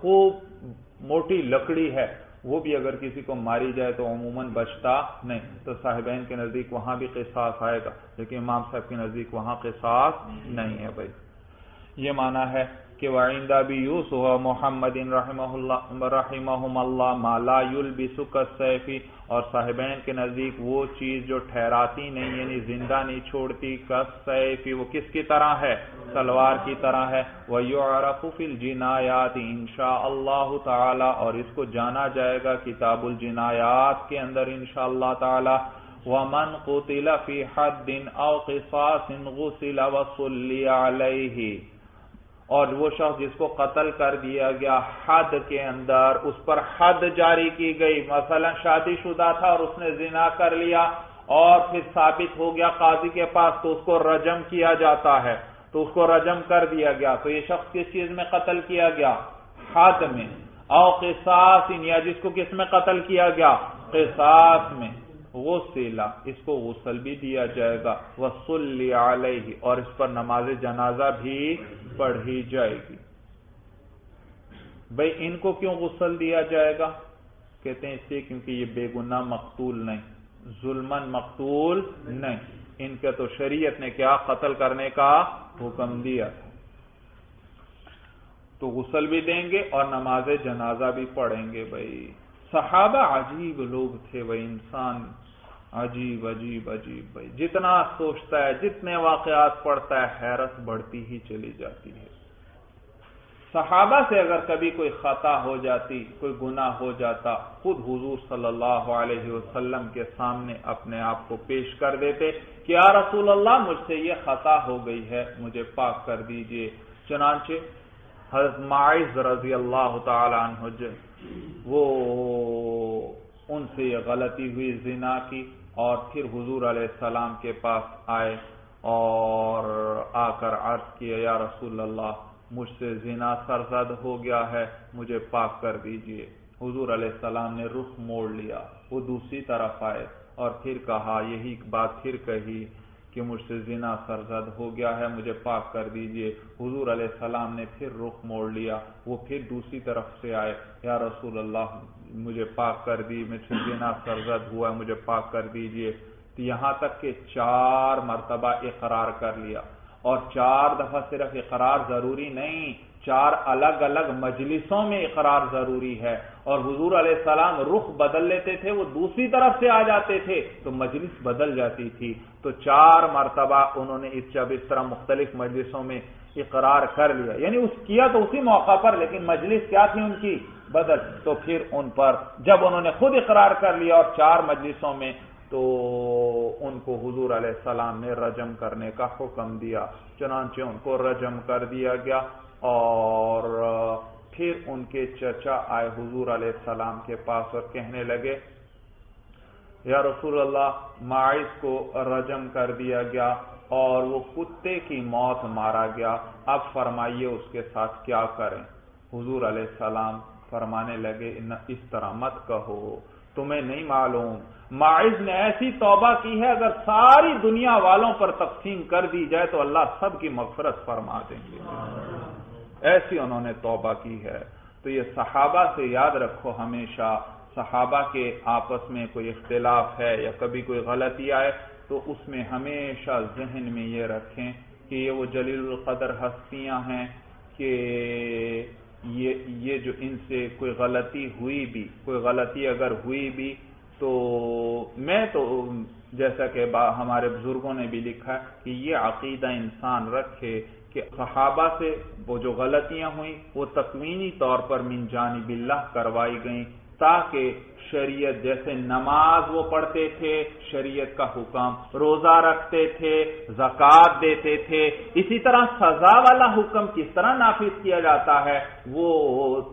खूब मोटी लकड़ी है, वो भी अगर किसी को मारी जाए तो अमूमन बचता नहीं, तो साहिबैन के नजदीक वहां भी किसास आएगा, लेकिन इमाम साहब के नजदीक वहां किसास नहीं है। भाई ये माना है कि वाइंदा भी यूसुफ मोहम्मद रहिमहुल्लाह माला युल्बिसु कसैफी, और साहिबैन के नजदीक वो चीज जो ठहराती नहीं यानी जिंदा नहीं छोड़ती, कसैफी वो किसकी तरह है, तलवार की तरह है। वह युअरफु फिल जिनायात इंशाअल्लाह ताला, और इसको जाना जाएगा किताबुल जिनायात के अंदर इंशाअल्लाह ताला। वमन कुतिला फी हद्दिन औ क़िसासिन गुसिला वसुल्ली अलैहि, और वो शख्स जिसको कत्ल कर दिया गया हद के अंदर, उस पर हद जारी की गई, मसलन शादीशुदा था और उसने जिना कर लिया और फिर साबित हो गया काजी के पास, तो उसको रजम किया जाता है, तो उसको रजम कर दिया गया, तो ये शख्स किस चीज में कत्ल किया गया, हद में। औ क़िसास, या जिसको किस में कत्ल किया गया, क़िसास में, गुस्ला इसको गुस्ल भी दिया जाएगा, वसुल्ली अलैहि, और इस पर नमाज जनाजा भी पढ़ी जाएगी। भाई इनको क्यों गुस्ल दिया जाएगा, कहते हैं इसलिए क्योंकि ये बेगुनाह मकतूल नहीं, जुल्मन मकतूल नहीं, इनका तो शरीयत ने क्या कत्ल करने का हुक्म दिया था, तो गुस्ल भी देंगे और नमाज जनाजा भी पढ़ेंगे। भाई सहाबा अजीब लोग थे, वह इंसान अजीब अजीब अजीब, भाई जितना सोचता है जितने वाकयात पढ़ता है हैरत बढ़ती ही चली जाती है। सहाबा से अगर कभी कोई खता हो जाती, कोई गुनाह हो जाता, खुद हुजूर सल्लल्लाहु अलैहि वसल्लम के सामने अपने आप को पेश कर देते कि या रसूल अल्लाह मुझसे ये खता हो गई है, मुझे पाक कर दीजिए। चनांचे हज़रत माइज़ रजी अल्लाह तआला अन्हु वो उनसे ये गलती हुई जिना की, और फिर हुजूर अलैहिस्सलाम के पास आए और आकर अर्ज किया या रसूल अल्लाह मुझसे जिना सरजद हो गया है, मुझे पाक कर दीजिए। हुजूर अलैहिस्सलाम ने रुख मोड़ लिया, वो दूसरी तरफ आए और फिर कहा, यही बात फिर कही कि मुझसे जिना सरजद हो गया है, मुझे पाक कर दीजिए। हुजूर अलैहिस्सलाम ने फिर रुख मोड़ लिया, वो फिर दूसरी तरफ से आए, या रसूल अल्लाह मुझे पाक कर दी, मुझसे जिना सरजद हुआ है, मुझे पाक कर दीजिए। तो यहां तक के चार मरतबा इकरार कर लिया, और चार दफा सिर्फ इकरार जरूरी नहीं, चार अलग अलग मजलिसों में इकरार जरूरी है। और हुजूर अलैहिस्सलाम रुख बदल लेते थे, वो दूसरी तरफ से आ जाते थे तो मजलिस बदल जाती थी, तो चार मरतबा उन्होंने इस जब इस तरह मुख्तलिफ मजलिसों में इकरार कर लिया, यानी उस किया तो उसी मौका पर, लेकिन मजलिस क्या थी उनकी बदल, तो फिर उन पर जब उन्होंने खुद इकरार कर लिया और चार मजलिसों में, तो उनको हुजूर अलैहिस्सलाम ने रजम करने का हुक्म दिया। चुनांचे उनको रजम कर दिया गया, और फिर उनके चचा आए हुजूर अलैहिस्सलाम के पास और कहने लगे या रसूल अल्लाह माइस को रजम कर दिया गया और वो कुत्ते की मौत मारा गया, अब फरमाइए उसके साथ क्या करें। हुजूर अलैहिस्सलाम फरमाने लगे इस तरह मत कहो, तुम्हें नहीं मालूम माइज ने ऐसी तौबा की है, अगर सारी दुनिया वालों पर तकसीम कर दी जाए तो अल्लाह सबकी मगफरत फरमा देंगे, ऐसी उन्होंने तौबा की है। तो ये सहाबा से याद रखो, हमेशा सहाबा के आपस में कोई इख्तिलाफ है या कभी कोई गलती आए तो उसमें हमेशा जहन में ये रखें कि ये वो जलील कदर हस्तियां हैं कि ये ये जो इनसे कोई गलती हुई भी, कोई गलती अगर हुई भी तो मैं तो जैसा कि हमारे बुजुर्गों ने भी लिखा कि ये अकीदा इंसान रखे कि सहाबा से वो जो गलतियां हुई वो तकवीनी तौर पर मिन जानिबिल्लाह करवाई गई, ताकि शरीयत जैसे नमाज वो पढ़ते थे, शरीयत का हुक्म, रोजा रखते थे, ज़कात देते थे, इसी तरह सजा वाला हुक्म किस तरह नाफिज किया जाता है वो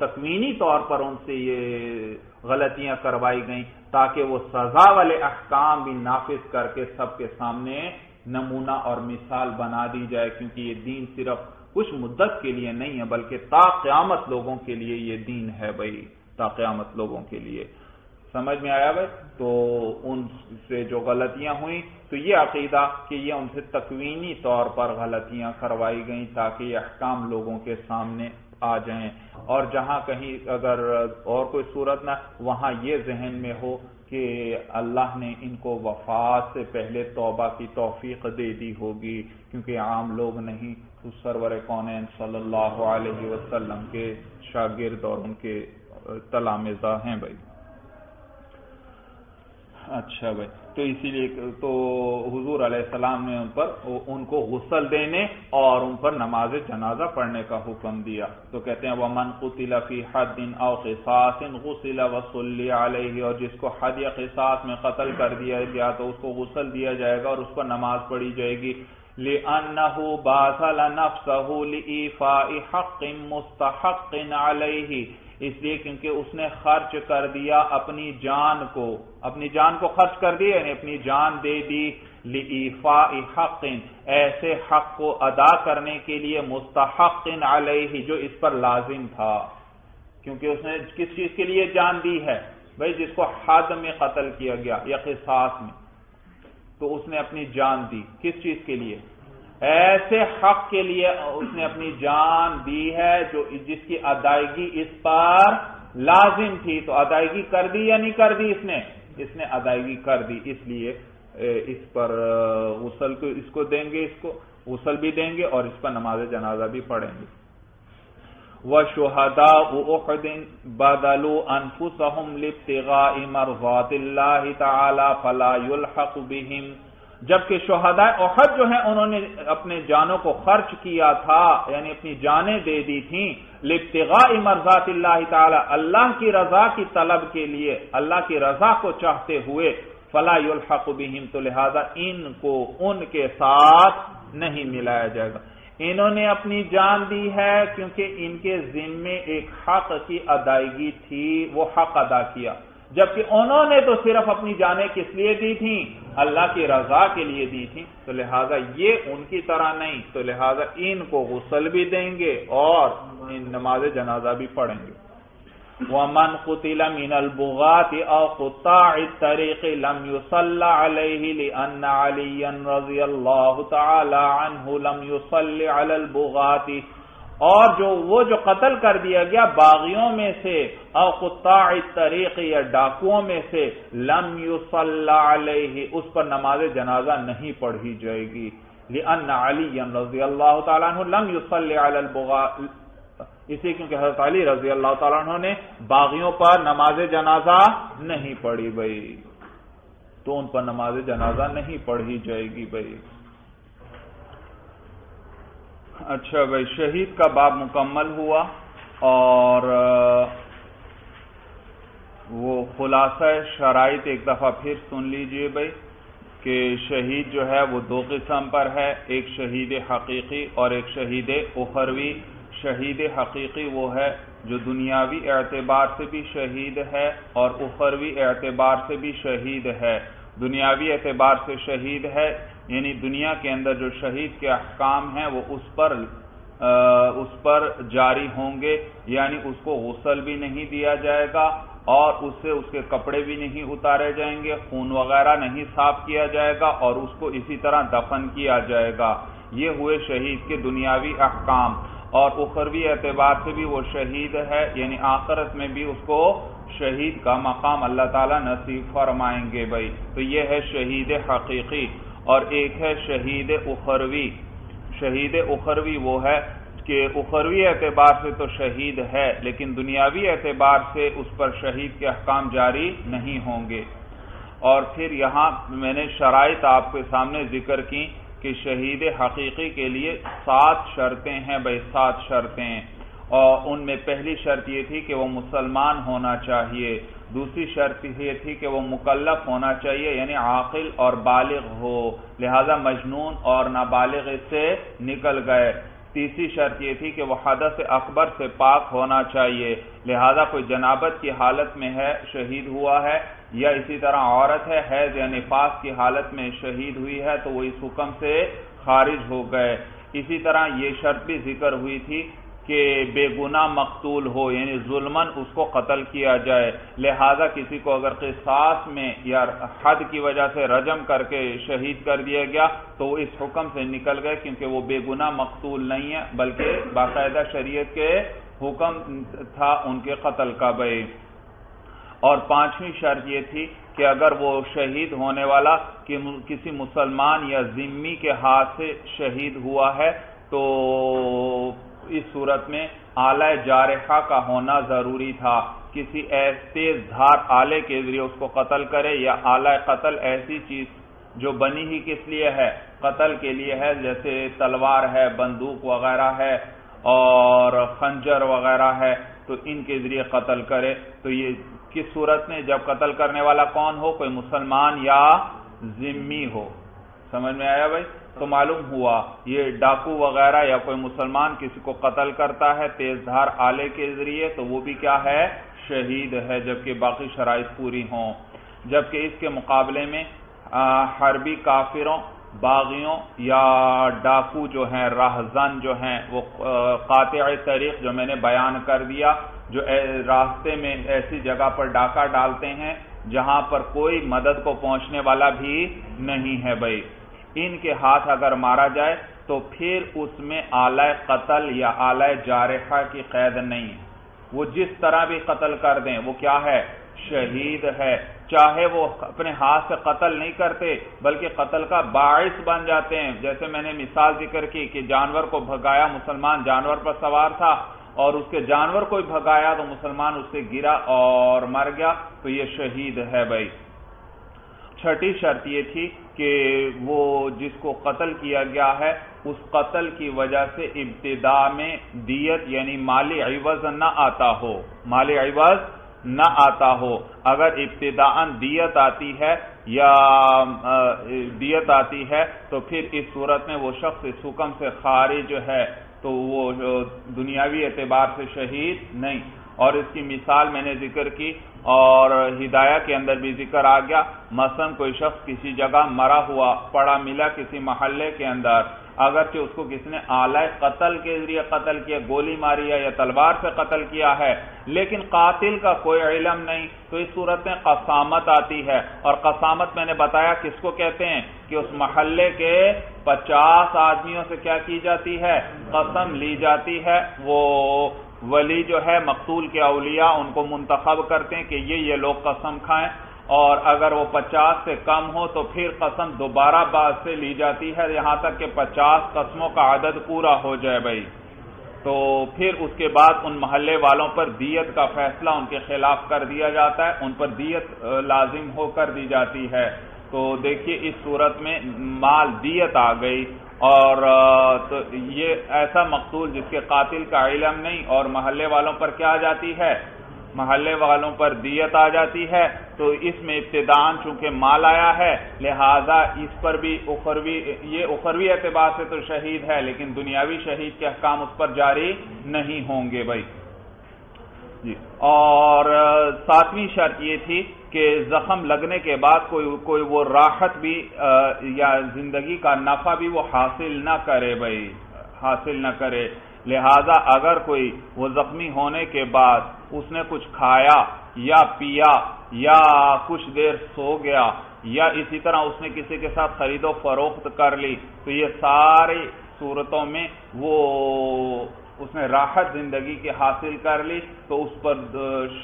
तकमीनी तौर पर उनसे ये गलतियां करवाई गई ताकि वो सजा वाले अहकाम भी नाफिज करके सबके सामने नमूना और मिसाल बना दी जाए, क्योंकि ये दीन सिर्फ कुछ मुद्दत के लिए नहीं है बल्कि ता क़यामत लोगों के लिए ये दीन है भाई, ता क़यामत लोगों के लिए। समझ में आया भाई? तो उनसे जो गलतियां हुई तो ये अकीदा कि ये उनसे तकवीनी तौर पर गलतियां करवाई गई ताकि ये अहकाम लोगों के सामने आ जाएं, और जहां कहीं अगर और कोई सूरत ना वहां ये जहन में हो कि अल्लाह ने इनको वफात से पहले तौबा की तौफीक दे दी होगी, क्योंकि आम लोग नहीं तो सरवर कौनैन सल्लल्लाहु अलैहि वसल्लम के शागिर्द और उनके तलामिज़ा हैं भाई। अच्छा भाई, तो इसीलिए तो हुजूर अलैहिस्सलाम ने उन पर उनको गुस्ल देने और उन पर नमाज जनाजा पढ़ने का हुक्म दिया। तो कहते हैं वमन कुतिला फी हद्दिन औ क़िसासिन गुसिला वसुल्ली अलैहि, और जिसको हद या क़िसास में कत्ल कर दिया गया तो उसको गुस्ल दिया जाएगा और उस पर नमाज पढ़ी जाएगी। लिअन्नहु बासला नफ्सहु लिइफ़ाइ हक़्क़िन मुस्तहक़्क़िन अलैहि, इसलिए क्योंकि उसने खर्च कर दिया अपनी जान को, अपनी जान को खर्च कर दिया यानी अपनी जान दे दी लिइफ़ाइ हक़्क़िन, ऐसे हक को अदा करने के लिए मुस्तहक़्क़िन अलैहि जो इस पर लाजिम था, क्योंकि उसने किस चीज के लिए जान दी है भाई, जिसको हद में कत्ल किया गया या क़िसास में, तो उसने अपनी जान दी किस चीज के लिए, ऐसे हक के लिए उसने अपनी जान दी है जो जिसकी अदायगी इस पर लाजिम थी। तो अदायगी कर दी या नहीं कर दी इसने, इसने अदायगी कर दी, इसलिए इस पर गुस्ल को इसको देंगे, इसको गुस्ल भी देंगे और इस पर नमाज जनाजा भी पढ़ेंगे। व शुहदा उहद बदलू अनफुसहुम लिब्तिगाइ मरज़ातिल्लाहि तआला फला युल्हक बिहिम, जबकि शुहदा उहद जो है उन्होंने अपने जानों को खर्च किया था यानी अपनी जानें दे दी थी लिब्तिगाइ मरज़ातिल्लाहि तआला, अल्लाह की रजा की तलब के लिए, अल्लाह की रजा को चाहते हुए, फला युल्हक बिहिम, तो लिहाजा इनको उनके साथ नहीं मिलाया जाएगा। इन्होंने अपनी जान दी है क्योंकि इनके जिम्मे एक हक की अदायगी थी, वो हक अदा किया, जबकि उन्होंने तो सिर्फ अपनी जानें किस लिए दी थी, अल्लाह की रजा के लिए दी थी, तो लिहाजा ये उनकी तरह नहीं, तो लिहाजा इनको गुस्ल भी देंगे और इन नमाज जनाजा भी पढ़ेंगे। वमन कुतिला मिनल बुगाति औ कुत्ताइ तरीक़ लम युसल्ला अलैहि लिअन्न अलीयन रज़ियल्लाहु तआला अन्हु लम युसल्ली अलल बुगाति, और जो वो जो कत्ल कर दिया गया बागियों में से औ कुत्ताइ तरीक़ या डाकुओं में से, लम युसल्ला अलैहि, उस पर नमाज जनाजा नहीं पढ़ी जाएगी, लिअन्न अलीयन रज़ियल्लाहु तआला अन्हु लम युसल्ली अलल बुगाति, इसे क्योंकि हज़रत अली रजी अल्लाह तआला अन्हु ने बागियों पर नमाज जनाजा नहीं पढ़ी भाई, तो उन पर नमाज जनाजा नहीं पढ़ी जाएगी भाई। अच्छा भाई, शहीद का बाब मुकम्मल हुआ और वो खुलासा शराइत एक दफा फिर सुन लीजिए भाई कि शहीद जो है वो दो किस्म पर है, एक शहीद हकीकी और एक शहीद उखरवी। शहीद हकीकी वो है जो दुनियावी एतबार से भी शहीद है और उखरवी एतबार से भी शहीद है। दुनियावी एतबार से शहीद है यानी दुनिया के अंदर जो शहीद के अहकाम हैं वो उस पर आ, उस पर जारी होंगे, यानी उसको गुस्ल भी नहीं दिया जाएगा और उससे उसके कपड़े भी नहीं उतारे जाएंगे, खून वगैरह नहीं साफ किया जाएगा और उसको इसी तरह दफन किया जाएगा। ये हुए शहीद के दुनियावी अहकाम, और उखरवी एतबार से भी वो शहीद है यानी आखिरत में भी उसको शहीद का मकाम अल्लाह ताला नसीब फरमाएंगे भाई। तो ये है शहीद हकीकी और एक है शहीद उखरवी। शहीद उखरवी वो है कि उखरवी एतबार से तो शहीद है लेकिन दुनियावी एतबार से उस पर शहीद के अहकाम जारी नहीं होंगे। और फिर यहाँ मैंने शराइत आपके सामने जिक्र की कि शहीद हकीकी के लिए सात शर्तें हैं भाई, सात शर्तें हैं। और उनमें पहली शर्त ये थी कि वो मुसलमान होना चाहिए, दूसरी शर्त ये थी कि वो मुकल्लफ होना चाहिए यानी आकिल और बालिग हो, लिहाजा मजनून और नाबालिग से निकल गए। तीसरी शर्त ये थी कि वह हदस अकबर से पाक होना चाहिए, लिहाजा कोई जनाबत की हालत में है शहीद हुआ है या इसी तरह औरत है हैज या निफास की हालत में शहीद हुई है तो वो इस हुक्म से खारिज हो गए। इसी तरह ये शर्त भी जिक्र हुई थी कि बेगुनाह मकतूल हो यानी जुल्मन उसको कत्ल किया जाए, लिहाजा किसी को अगर किसास में या हद की वजह से रजम करके शहीद कर दिया गया तो वो इस हुक्म से निकल गए क्योंकि वो बेगुनाह मकतूल नहीं है बल्कि बाकायदा शरीयत के हुक्म था उनके कत्ल का। भाई और पांचवी शर्त ये थी कि अगर वो शहीद होने वाला कि किसी मुसलमान या जिम्मी के हाथ से शहीद हुआ है तो इस सूरत में आला जारिहा का होना जरूरी था, किसी तेज धार आले के जरिए उसको कत्ल करे या आला कत्ल ऐसी चीज जो बनी ही किस लिए है कत्ल के लिए है, जैसे तलवार है, बंदूक वगैरह है और खंजर वगैरह है, तो इनके जरिए कत्ल करे। तो ये किस सूरत में जब कत्ल करने वाला कौन हो, कोई मुसलमान या जिम्मी हो। समझ में आया भाई? तो मालूम हुआ ये डाकू वगैरह या कोई मुसलमान किसी को कत्ल करता है तेजधार आले के जरिए तो वो भी क्या है शहीद है जबकि बाकी शराइत पूरी हों। जबकि इसके मुकाबले में हरबी काफिरों बागियों या डाकू जो हैं राहजन जो हैं वो कातिअ तरीक़ जो मैंने बयान कर दिया जो रास्ते में ऐसी जगह पर डाका डालते हैं जहां पर कोई मदद को पहुंचने वाला भी नहीं है भाई, इनके हाथ अगर मारा जाए तो फिर उसमें आलाए कत्ल या आलाए जारिहा की कैद नहीं है। वो जिस तरह भी कत्ल कर दें वो क्या है शहीद है, चाहे वो अपने हाथ से कत्ल नहीं करते बल्कि कत्ल का बाइस बन जाते हैं। जैसे मैंने मिसाल जिक्र की कि जानवर को भगाया, मुसलमान जानवर पर सवार था और उसके जानवर को भगाया तो मुसलमान उससे गिरा और मर गया तो ये शहीद है भाई। छठी शर्त ये थी कि वो जिसको कत्ल किया गया है उस कत्ल की वजह से इब्तिदा में दियत यानी माली इवज न आता हो, माली इवज न आता हो। अगर इब्तिदान दियत आती है या दियत आती है तो फिर इस सूरत में वो शख्स इस हुक्म से खारिज है तो वो दुनियावी एतबार से शहीद नहीं। और इसकी मिसाल मैंने जिक्र की और हिदाया के अंदर भी जिक्र आ गया, मसलन कोई शख्स किसी जगह मरा हुआ पड़ा मिला किसी महल्ले के अंदर, अगर कि उसको किसने आलाए कत्ल के जरिए कत्ल किया, गोली मारी है या तलवार से कत्ल किया है लेकिन कातिल का कोई इलम नहीं तो इस सूरत में कसामत आती है। और कसामत मैंने बताया किसको कहते हैं कि उस महल्ले के पचास आदमियों से क्या की जाती है कसम ली जाती है, वो वली जो है मकतूल के अलिया उनको मुंतखब करते हैं कि ये ये लोग कसम खाएं और अगर वो पचास से कम हो तो फिर कसम दोबारा बाद से ली जाती है यहाँ तक कि पचास कसमों का आदद पूरा हो जाए भाई, तो फिर उसके बाद उन महल्ले वालों पर दियत का फैसला उनके खिलाफ कर दिया जाता है, उन पर दियत लाजिम हो कर दी जाती है। तो देखिए इस सूरत में माल दियत आ गई और तो ये ऐसा मकतूल जिसके कातिल का इलम नहीं और महल्ले वालों पर क्या आ जाती है महल्ले वालों पर दियत आ जाती है तो इसमें इब्तिदान चूंकि माल आया है लिहाजा इस पर भी उखरवी ये उखरवी एतबार से तो शहीद है लेकिन दुनियावी शहीद के अहकाम उस पर जारी नहीं होंगे भाई जी। और सातवीं शर्त ये थी कि जख्म लगने के बाद कोई कोई वो राहत भी आ, या जिंदगी का नफा भी वो हासिल ना करे भाई, हासिल ना करे। लिहाजा अगर कोई वो जख्मी होने के बाद उसने कुछ खाया या पिया या कुछ देर सो गया या इसी तरह उसने किसी के साथ खरीदो फरोख्त कर ली तो ये सारी सूरतों में वो उसने राहत जिंदगी की हासिल कर ली तो उस पर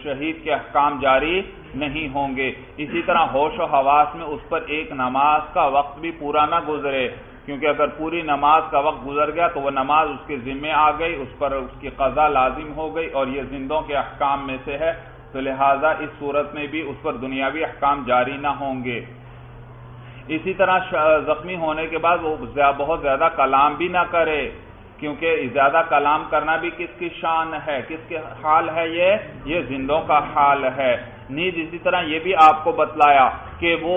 शहीद के अहकाम जारी नहीं होंगे। इसी तरह होश और हवास में उस पर एक नमाज का वक्त भी पूरा ना गुजरे क्योंकि अगर पूरी नमाज का वक्त गुजर गया तो वह नमाज उसके जिम्मे आ गई, उस पर उसकी कज़ा लाजिम हो गई और ये जिंदों के अहकाम में से है तो लिहाजा इस सूरत में भी उस पर दुनियावी अहकाम जारी ना होंगे। इसी तरह जख्मी होने के बाद वो बहुत ज्यादा कलाम भी ना करे क्योंकि ज्यादा कलाम करना भी किसकी शान है, किसके हाल है, ये ये जिंदों का हाल है। नीज इसी तरह ये भी आपको बतलाया कि वो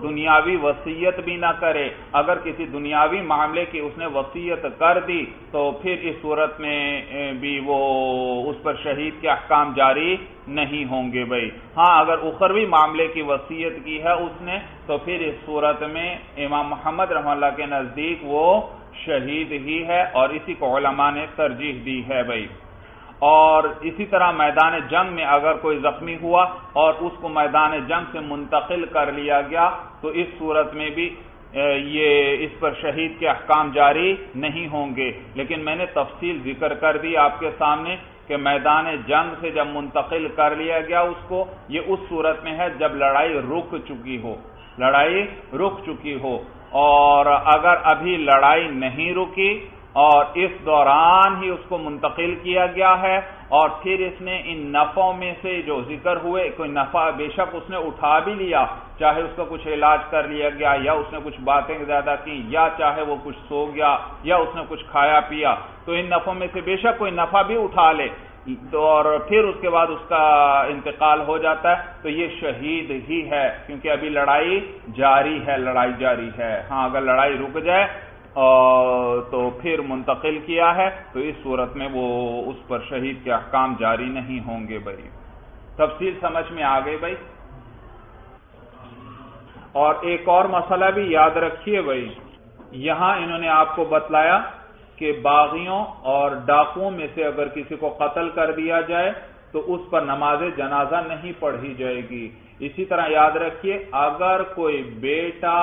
दुनियावी वसीयत भी ना करे, अगर किसी दुनियावी मामले की उसने वसीयत कर दी तो फिर इस सूरत में भी वो उस पर शहीद के अहकाम जारी नहीं होंगे भाई। हाँ, अगर उखरवी मामले की वसीयत की है उसने तो फिर इस सूरत में इमाम मोहम्मद रहमतुल्लाह के नजदीक वो शहीद ही है, और इसी को उलमा ने तरजीह दी है भाई। और इसी तरह मैदान जंग में अगर कोई जख्मी हुआ और उसको मैदान जंग से मुंतकिल कर लिया गया तो इस सूरत में भी ये इस पर शहीद के अहकाम जारी नहीं होंगे। लेकिन मैंने तफसील जिक्र कर दी आपके सामने कि मैदान जंग से जब मुंतकिल कर लिया गया उसको, ये उस सूरत में है जब लड़ाई रुक चुकी हो, लड़ाई रुक चुकी हो। और अगर अभी लड़ाई नहीं रुकी और इस दौरान ही उसको मुंतकिल किया गया है और फिर इसने इन नफ़ों में से जो जिक्र हुए, कोई नफ़ा बेशक उसने उठा भी लिया, चाहे उसका कुछ इलाज कर लिया गया या उसने कुछ बातें ज्यादा की या चाहे वो कुछ सो गया या उसने कुछ खाया पिया, तो इन नफ़ों में से बेशक कोई नफ़ा भी उठा ले तो और फिर उसके बाद उसका इंतकाल हो जाता है तो ये शहीद ही है, क्योंकि अभी लड़ाई जारी है, लड़ाई जारी है। हाँ, अगर लड़ाई रुक जाए और तो फिर मुंतकिल किया है तो इस सूरत में वो उस पर शहीद के अहकाम जारी नहीं होंगे भाई। तफसील समझ में आ गई भाई। और एक और मसला भी याद रखिए भाई, यहां इन्होंने आपको बतलाया कि बागियों और डाकुओं में से अगर किसी को कत्ल कर दिया जाए तो उस पर नमाज जनाजा नहीं पढ़ी जाएगी। इसी तरह याद रखिए, अगर कोई बेटा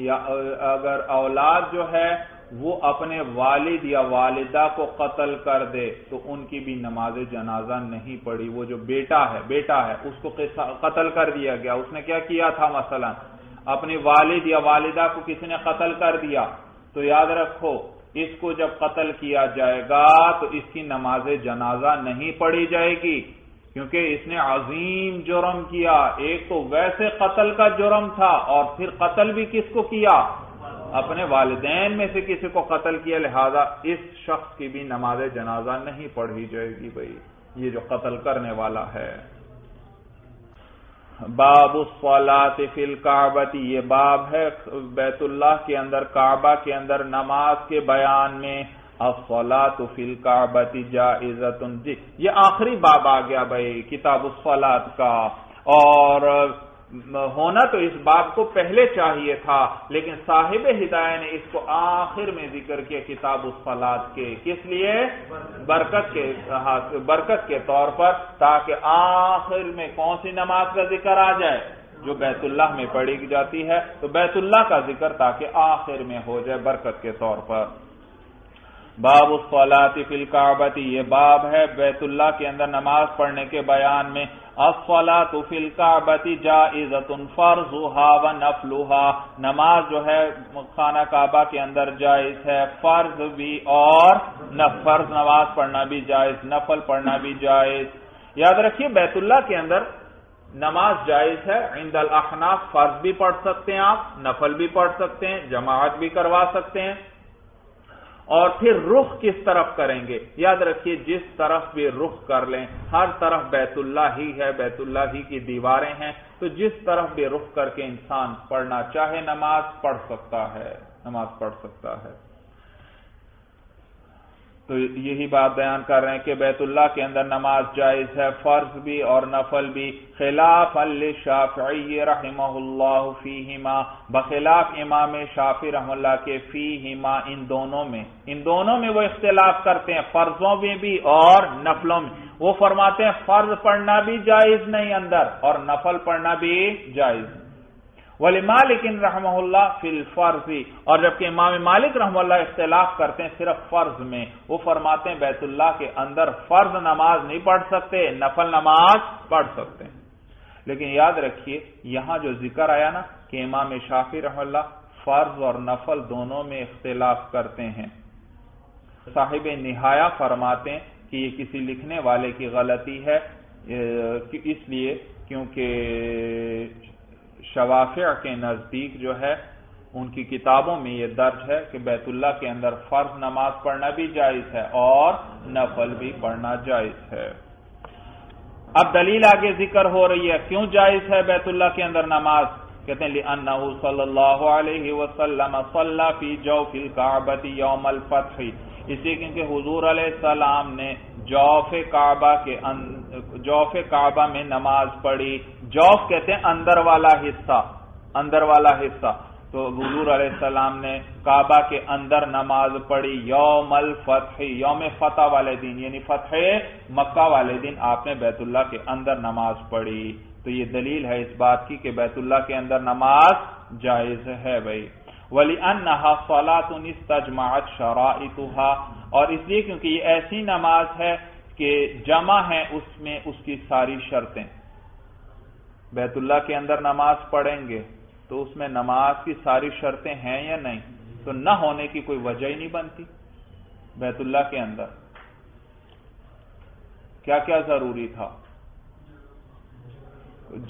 या अगर औलाद जो है वो अपने वालिद या वालिदा को कत्ल कर दे तो उनकी भी नमाज जनाजा नहीं पढ़ी। वो जो बेटा है बेटा है उसको कत्ल कर दिया गया, उसने क्या किया था, मसलन अपने वालिद या वालिदा को किसी ने कत्ल कर दिया, तो याद रखो इसको जब कत्ल किया जाएगा तो इसकी नमाज जनाजा नहीं पढ़ी जाएगी, क्योंकि इसने अजीम जुर्म किया। एक तो वैसे कत्ल का जुर्म था और फिर कत्ल भी किसको किया, अपने वालिदैन में से किसी को कत्ल किया, लिहाजा इस शख्स की भी नमाज जनाजा नहीं पढ़ी जाएगी भाई, ये जो कत्ल करने वाला है। बाबु सलात फिल काबती, ये बाब है बैतुल्लाह के अंदर, काबा के अंदर नमाज के बयान में। अस्सलातु फिल काबती जाइज़तुन, जी ये आखिरी बाब आ गया भाई किताबुस सलात का। और होना तो इस बाब को पहले चाहिए था, लेकिन साहिब हिदायत ने इसको आखिर में जिक्र किया किताबुस सलात के, किस लिए, बरकत के बरकत के तौर पर, ताकि आखिर में कौन सी नमाज का जिक्र आ जाए, जो बैतुल्लाह में पढ़ी जाती है, तो बैतुल्लाह का जिक्र ताकि आखिर में हो जाए बरकत के तौर पर। बाब अस्सलाति फिल काबती, ये बाब है बैतुल्लाह के अंदर नमाज पढ़ने के बयान में। अस्सलातु फिल काबती जाइज़तुन फर्जुहा व नफलुहा, नमाज जो है खाना काबा के अंदर जायज है, फर्ज भी और नफर्ज नमाज पढ़ना भी जायज, नफल पढ़ना भी जायज। याद रखिए बैतुल्लाह के अंदर नमाज जायज है, इंदल अहनाफ फर्ज भी पढ़ सकते हैं आप, नफल भी पढ़ सकते हैं, जमात भी करवा सकते हैं। और फिर रुख किस तरफ करेंगे, याद रखिए जिस तरफ भी रुख कर लें, हर तरफ बैतुल्लाह ही है, बैतुल्लाह ही की दीवारें हैं, तो जिस तरफ भी रुख करके इंसान पढ़ना चाहे नमाज पढ़ सकता है, नमाज पढ़ सकता है। तो यही बात बयान कर रहे हैं कि बैतुल्लाह के अंदर नमाज जायज है, फर्ज भी और नफल भी। खिलाफ अल-शाफ़िई रहमहुल्लाह फीहिमा, बखिलाफ इमाम शाफ़ी रहमहुल्लाह के फीहिमा, इन दोनों में, इन दोनों में वो इख्तिलाफ करते हैं, फर्जों में भी और नफलों में। वो फरमाते हैं फर्ज पढ़ना भी जायज नहीं अंदर और नफल पढ़ना भी जायज। वली मालिक रहमहुल्लाह फिल फर्जी, और जबकि इमाम मालिक रहमहुल्लाह इख्तिलाफ करते हैं सिर्फ फर्ज में, वो फरमाते हैं बैतुल्लाह के अंदर फर्ज नमाज नहीं पढ़ सकते, नफल नमाज पढ़ सकते हैं। लेकिन याद रखिए यहां जो जिक्र आया ना कि इमाम शाफी रहमहुल्लाह फर्ज और नफल दोनों में इख्तिलाफ करते हैं, साहिब निहाया फरमाते हैं कि ये किसी लिखने वाले की गलती है, इसलिए क्योंकि शवाफिया के नजदीक जो है उनकी किताबों में यह दर्ज है कि बैतुल्लाह के अंदर फर्ज नमाज पढ़ना भी जायज है और नफल भी पढ़ना जायज है। अब दलील आगे जिक्र हो रही है क्यों जायज है बैतुल्लाह के अंदर नमाज। कहते हैं लिअन्नहु सल्लल्लाहु अलैहि वसल्लम सल्ला फी जौफिल काबती यौमल फत्ह, इसी क्योंकि हुजूर अलैहिस्सलाम ने जौफ काबा के जौफ काबा में नमाज पढ़ी। जौफ कहते हैं अंदर वाला हिस्सा, अंदर वाला हिस्सा। तो हुजूर अलैहिस्सलाम ने काबा के अंदर नमाज पढ़ी यौमल फतह, यौम फतह वाले दिन, यानी फतह मक्का वाले दिन आपने बैतुल्लाह के अंदर नमाज पढ़ी। तो ये दलील है इस बात की कि बैतुल्लाह के अंदर नमाज जायज है भाई। वली अन्नहा सलातुन इस्तजमाअत शराइतुहा, और इसलिए क्योंकि ये ऐसी नमाज है कि जमा है उसमें उसकी सारी शर्तें। बैतुल्लाह के अंदर नमाज पढ़ेंगे तो उसमें नमाज की सारी शर्तें हैं या नहीं, तो न होने की कोई वजह ही नहीं बनती। बैतुल्लाह के अंदर क्या क्या जरूरी था,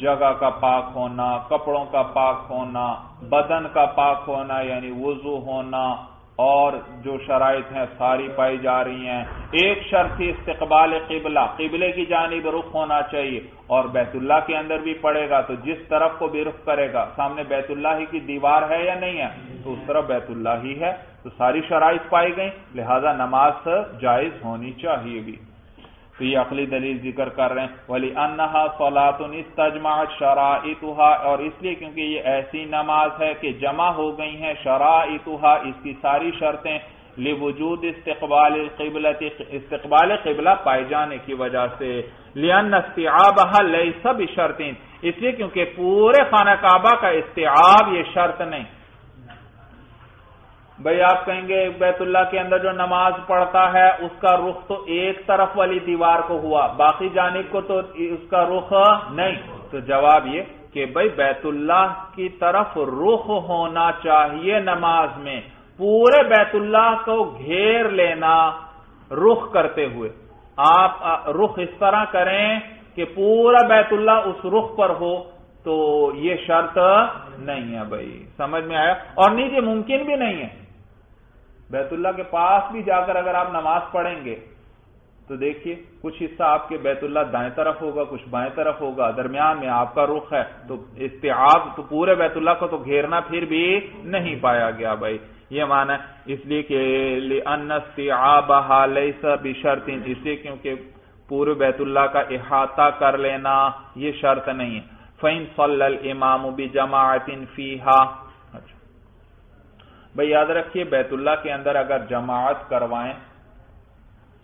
जगह का पाक होना, कपड़ों का पाक होना, बदन का पाक होना यानी वुजू होना, और जो शराइत हैं सारी पाई जा रही हैं। एक शर्त थी इस्तकबाल किबला, किबले की जानिब रुख होना चाहिए, और बैतुल्लाह के अंदर भी पड़ेगा तो जिस तरफ को भी रुख करेगा सामने बैतुल्लाह ही की दीवार है या नहीं है, तो उस तरफ बैतुल्लाह ही है। तो सारी शराइत पाई गई, लिहाजा नमाज जायज होनी चाहिए भी। तो ये अकली दलील जिक्र कर रहे हैं वली अन्नहा सलातुन इस्तजमाअत शराइतुहा, और इसलिए क्योंकि ये ऐसी नमाज है कि जमा हो गई है शराइतुहा, इसकी सारी शर्तें, लिवजूद इस्तकबाल क़िबलति, इस्तकबाल क़िबला पाए जाने की वजह से। लिअन्न इस्तिआबहा लैसा बिशर्तिन, इसलिए क्योंकि पूरे खाना काबा का इस्तिआब ये शर्त नहीं। भाई आप कहेंगे बैतुल्लाह के अंदर जो नमाज पढ़ता है उसका रुख तो एक तरफ वाली दीवार को हुआ, बाकी जानिब को तो उसका रुख नहीं। तो जवाब ये कि भाई बैतुल्लाह की तरफ रुख होना चाहिए नमाज में, पूरे बैतुल्लाह को घेर लेना रुख करते हुए। आप रुख इस तरह करें कि पूरा बैतुल्लाह उस रुख पर हो, तो ये शर्त नहीं है भाई। समझ में आया? और नीचे मुमकिन भी नहीं है। बैतुल्लाह के पास भी जाकर अगर आप नमाज पढ़ेंगे तो देखिए कुछ हिस्सा आपके बैतुल्लाह दाएं तरफ होगा, कुछ बाएं तरफ होगा, दरमियान में आपका रुख है, तो इस्तिआब तो पूरे बैतुल्लाह को तो घेरना फिर भी नहीं पाया गया भाई। ये माना इसलिए कि लिअन्ना इस्तिआबहा लैसा बिशर्तिन, इसलिए क्योंकि पूरे बैतुल्लाह का इहाता कर लेना ये शर्त नहीं है। फ़ैन सल्लल इमामु बिजमाअतिन फीहा, भाई याद रखिए बैतुल्लाह के अंदर अगर जमात करवाएं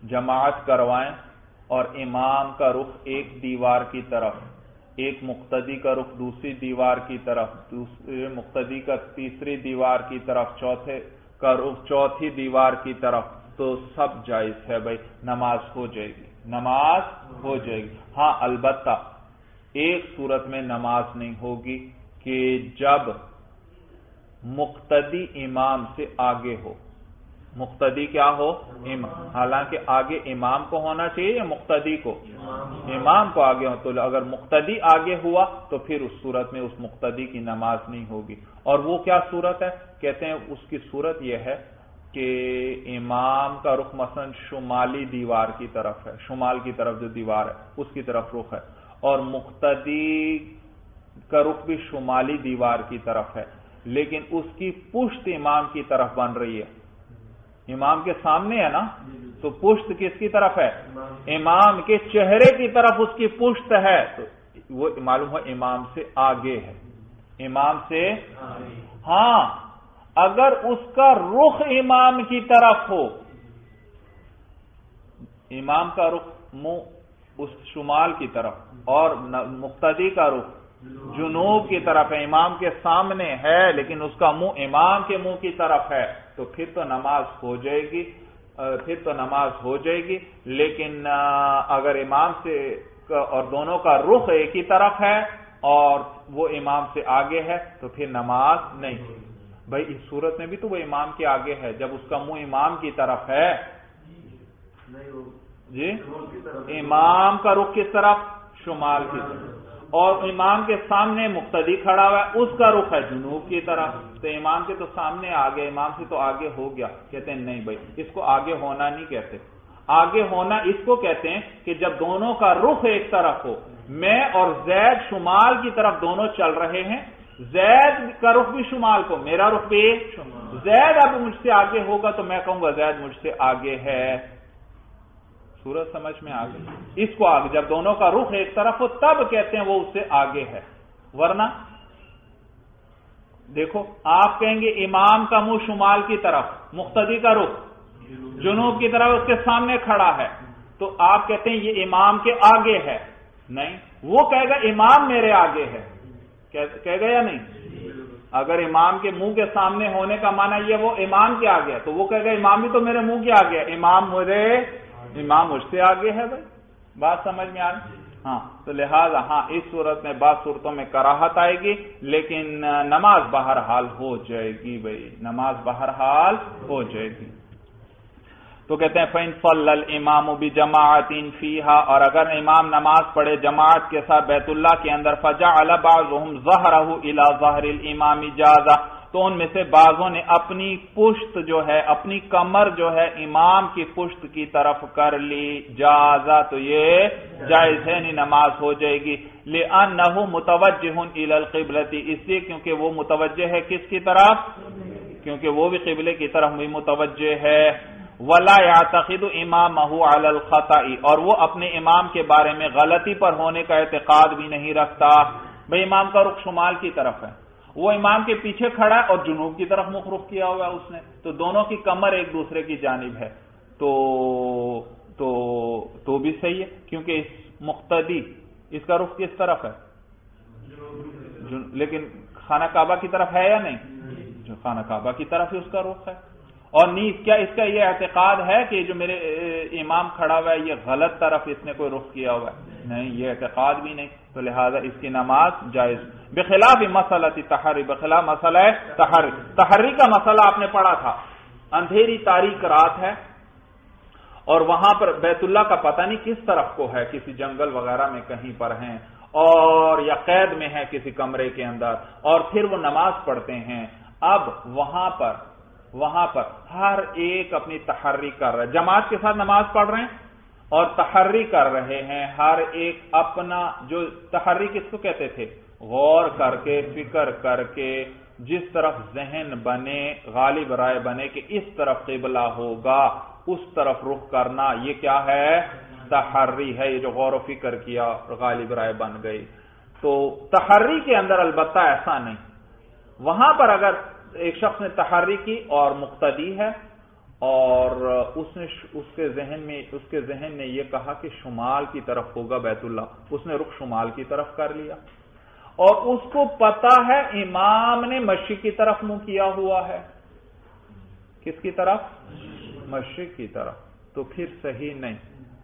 जमात करवाएं और इमाम का रुख एक दीवार की तरफ, एक मुक्तदी का रुख दूसरी दीवार की तरफ, दूसरे मुक्तदी का तीसरी दीवार की तरफ, चौथे का रुख चौथी दीवार की तरफ, तो सब जायज है भाई, नमाज हो जाएगी, नमाज हो जाएगी। हाँ अलबत्ता एक सूरत में नमाज नहीं होगी कि जब मुक्तदी इमाम से आगे हो। मुक्तदी क्या हो? इमाम। हालांकि आगे इमाम को होना चाहिए या मुक्तदी को? इमाम को आगे हो। तो अगर मुक्तदी आगे हुआ तो फिर उस सूरत में उस मुक्तदी की नमाज नहीं होगी। और वो क्या सूरत है? कहते हैं उसकी सूरत यह है कि इमाम का रुख मसलन शुमाली दीवार की तरफ है, शुमाल की तरफ जो दीवार है उसकी तरफ रुख है, और मुक्तदी का रुख भी शुमाली दीवार की तरफ है, लेकिन उसकी पुश्त इमाम की तरफ बन रही है, इमाम के सामने है ना, तो पुश्त किसकी तरफ है? इमाम के चेहरे की तरफ उसकी पुश्त है, तो वो मालूम हो इमाम से आगे है, इमाम से। हाँ अगर उसका रुख इमाम की तरफ हो, इमाम का रुख मुंह उस शुमाल की तरफ और मुक्तदी का रुख जुनूब की तरफ है, इमाम के सामने है लेकिन उसका मुंह इमाम के मुंह की तरफ है, तो फिर तो नमाज हो जाएगी, फिर तो नमाज हो जाएगी। लेकिन अगर इमाम से और दोनों का रुख एक ही तरफ है और वो इमाम से आगे है तो फिर नमाज नहीं होगी भाई। इस सूरत में भी तो वो इमाम के आगे है, जब उसका मुंह इमाम की तरफ है जी, इमाम का रुख किस तरफ? शुमाल की तरफ, और इमाम के सामने मुक्तदी खड़ा हुआ है, उसका रुख है जुनूब की तरफ, तो इमाम के तो सामने आ गया, इमाम से तो आगे हो गया। कहते हैं नहीं भाई, इसको आगे होना नहीं कहते, आगे होना इसको कहते हैं कि जब दोनों का रुख एक तरफ हो, मैं और जैद शुमाल की तरफ दोनों चल रहे हैं, जैद का रुख भी शुमाल को, मेरा रुख भी, जैद अब मुझसे आगे होगा तो मैं कहूंगा जैद मुझसे आगे है। सूरज समझ में आ गई? इसको आगे जब दोनों का रुख एक तरफ हो तब कहते हैं वो उससे आगे है, वरना देखो आप कहेंगे इमाम का मुंह शुमाल की तरफ, मुख्तदी का रुख जुनूब की तरफ, उसके सामने खड़ा है, तो आप कहते हैं ये इमाम के आगे है। नहीं, वो कहेगा इमाम मेरे आगे है, कहेगा या नहीं? अगर इमाम के मुंह के सामने होने का माना ये वो इमाम के आगे है, तो वो कहेगा इमाम भी तो मेरे मुंह के आगे है, इमाम मेरे इमाम मुझसे आगे है। भाई बात समझ में आ रही? हाँ, तो लिहाजा हाँ इस सूरत में बाद सूरतों में कराहत आएगी, लेकिन नमाज बहरहाल हो जाएगी। भाई नमाज बहरहाल हो जाएगी। तो कहते हैं फैन फल इमाम भी जमातिन फीहा, और अगर इमाम नमाज पढ़े जमात के साथ बैतुल्ला के अंदर, फजा अलबाजुम जहरहु इला जहरिल इमामी जाजा, तो उनमें से बाजों ने अपनी पुश्त जो है, अपनी कमर जो है इमाम की पुश्त की तरफ कर ली। जाजा तो ये जायज है, नहीं नमाज हो जाएगी। ले अन्नहु मुतवज्जिहुन इलल क़िबलती, इसलिए क्योंकि वो मुतवज्जह है किसकी तरफ, क्योंकि वो भी क़िबले की तरफ भी मुतवज्जह है। वला यातखिदु इमामहु अलल खताई, और वो अपने इमाम के बारे में गलती पर होने का एतकाद भी नहीं रखता। भाई इमाम का रुख शुमाल की तरफ है, वो इमाम के पीछे खड़ा है और जुनूब की तरफ मुख रुख किया हुआ है उसने, तो दोनों की कमर एक दूसरे की जानिब है, तो तो तो भी सही है, क्योंकि इस मुक्तदी इसका रुख किस तरफ है, जुन, लेकिन खाना काबा की तरफ है या नहीं? जो खाना काबा की तरफ ही उसका रुख है। और नीज क्या इसका यह एतकाद है कि जो मेरे इमाम खड़ा हुआ है ये गलत तरफ इसने कोई रुख किया हुआ है? नहीं, ये एतकाद भी नहीं, तो लिहाजा इसकी नमाज जायज। बखिलाफ मसला तहरी, बखिलाफ मसला तहरी, तहरी का मसला आपने पढ़ा था, अंधेरी तारीख रात है और वहां पर बैतुल्ला का पता नहीं किस तरफ को है, किसी जंगल वगैरह में कहीं पर है, और या कैद में है किसी कमरे के अंदर, और फिर वो नमाज पढ़ते हैं। अब वहां पर वहां पर हर एक अपनी तहर्री कर रहे, जमात के साथ नमाज पढ़ रहे हैं और तहर्री कर रहे हैं, हर एक अपना जो तहर्री किसको कहते थे, गौर करके फिक्र करके जिस तरफ जहन बने, गालिब राय बने कि इस तरफ क़िबला होगा उस तरफ रुख करना, ये क्या है? तहर्री है, ये जो गौर व फिक्र किया गालिब राय बन गई। तो तहर्री के अंदर अलबत्ता ऐसा नहीं, वहां पर अगर एक शख्स ने तहर्री की और मुक्तदी है और उसने उसके जहन में उसके जहन ने यह कहा कि शुमाल की तरफ होगा बैतुल्ला, उसने रुख शुमाल की तरफ कर लिया, और उसको पता है इमाम ने मशरिक की तरफ मुंह किया हुआ है, किसकी तरफ? मशरिक की तरफ, तो फिर सही नहीं,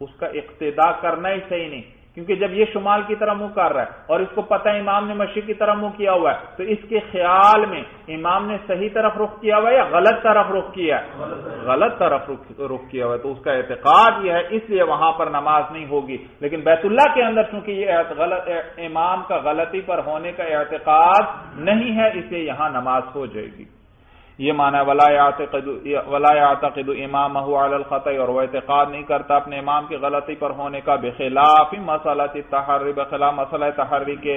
उसका इक्तिदा करना ही सही नहीं, क्योंकि जब ये शुमाल की तरह मुंह कर रहा है और इसको पता है इमाम ने मशरिक की तरफ मुंह किया हुआ है, तो इसके ख्याल में इमाम ने सही तरफ रुख किया हुआ है या गलत तरफ रुख किया है? गलत तरफ रुख किया हुआ है, तो उसका एतकाद यह है, इसलिए वहां पर नमाज नहीं होगी। लेकिन बैतुल्ला के अंदर चूंकि ये गलत इमाम का गलती पर होने का एतकाद नहीं है, इसलिए यहां नमाज हो जाएगी। ये माना वला यातक़िदु इमामहु अलल ख़ताई, और वह एतकाद नहीं करता अपने इमाम की गलती पर होने का। बिखिलाफ़ि मसलति तहर्री, बखिलाफ़ मसला तहर्री के।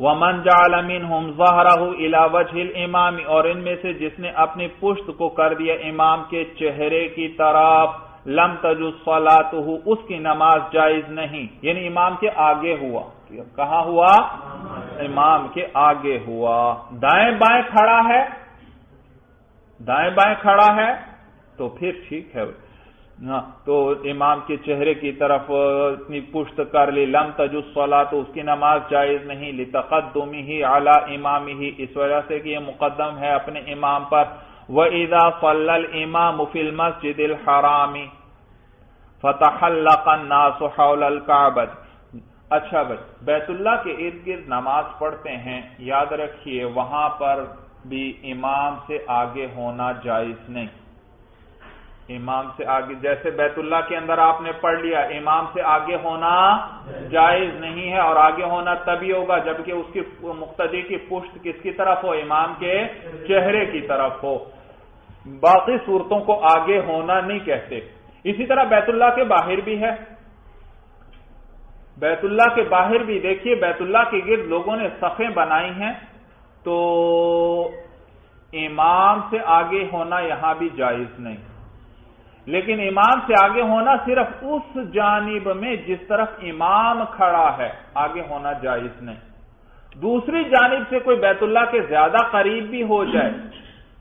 वमन जअल मिनहुम ज़हरहु इला वजहिल इमाम, और इनमें से जिसने अपनी पुश्त को कर दिया इमाम के चेहरे की तरफ, लम तजुज़ सलातुहु, उसकी नमाज जायज नहीं, यानी इमाम के आगे हुआ। कहां हुआ? इमाम के आगे हुआ। दाएं बाएं खड़ा है, दाएं बाएं खड़ा है तो फिर ठीक है ना, तो इमाम के चेहरे की तरफ अपनी पुश्त कर ली, लम तजुस सला, तो उसकी नमाज जायज नहीं। लितक़द्दुमिही अला इमामिही, इस वजह से कि यह मुकद्दम है अपने इमाम पर। व इज़ा सल्लल इमाम फिल मस्जिदिल हरामी फतहल्लक़न नासु हौलल काबत। अच्छा भाई, बैतुल्ला के इर्द गिर्द नमाज पढ़ते हैं, याद रखिए वहां पर भी इमाम से आगे होना जायज नहीं। इमाम से आगे, जैसे बैतुल्लाह के अंदर आपने पढ़ लिया इमाम से आगे होना जायज नहीं है, और आगे होना तभी होगा जबकि उसकी मुक्तदी की पुश्त किसकी तरफ हो, इमाम के चेहरे की तरफ हो। बाकी सूरतों को आगे होना नहीं कहते। इसी तरह बैतुल्लाह के बाहर भी है, बैतुल्लाह के बाहर भी देखिए, बैतुल्लाह के गिर्द लोगों ने सफ़ें बनाई हैं, तो इमाम से आगे होना यहां भी जायज नहीं। लेकिन इमाम से आगे होना सिर्फ उस जानिब में जिस तरफ इमाम खड़ा है आगे होना जायज नहीं। दूसरी जानिब से कोई बैतुल्लाह के ज्यादा करीब भी हो जाए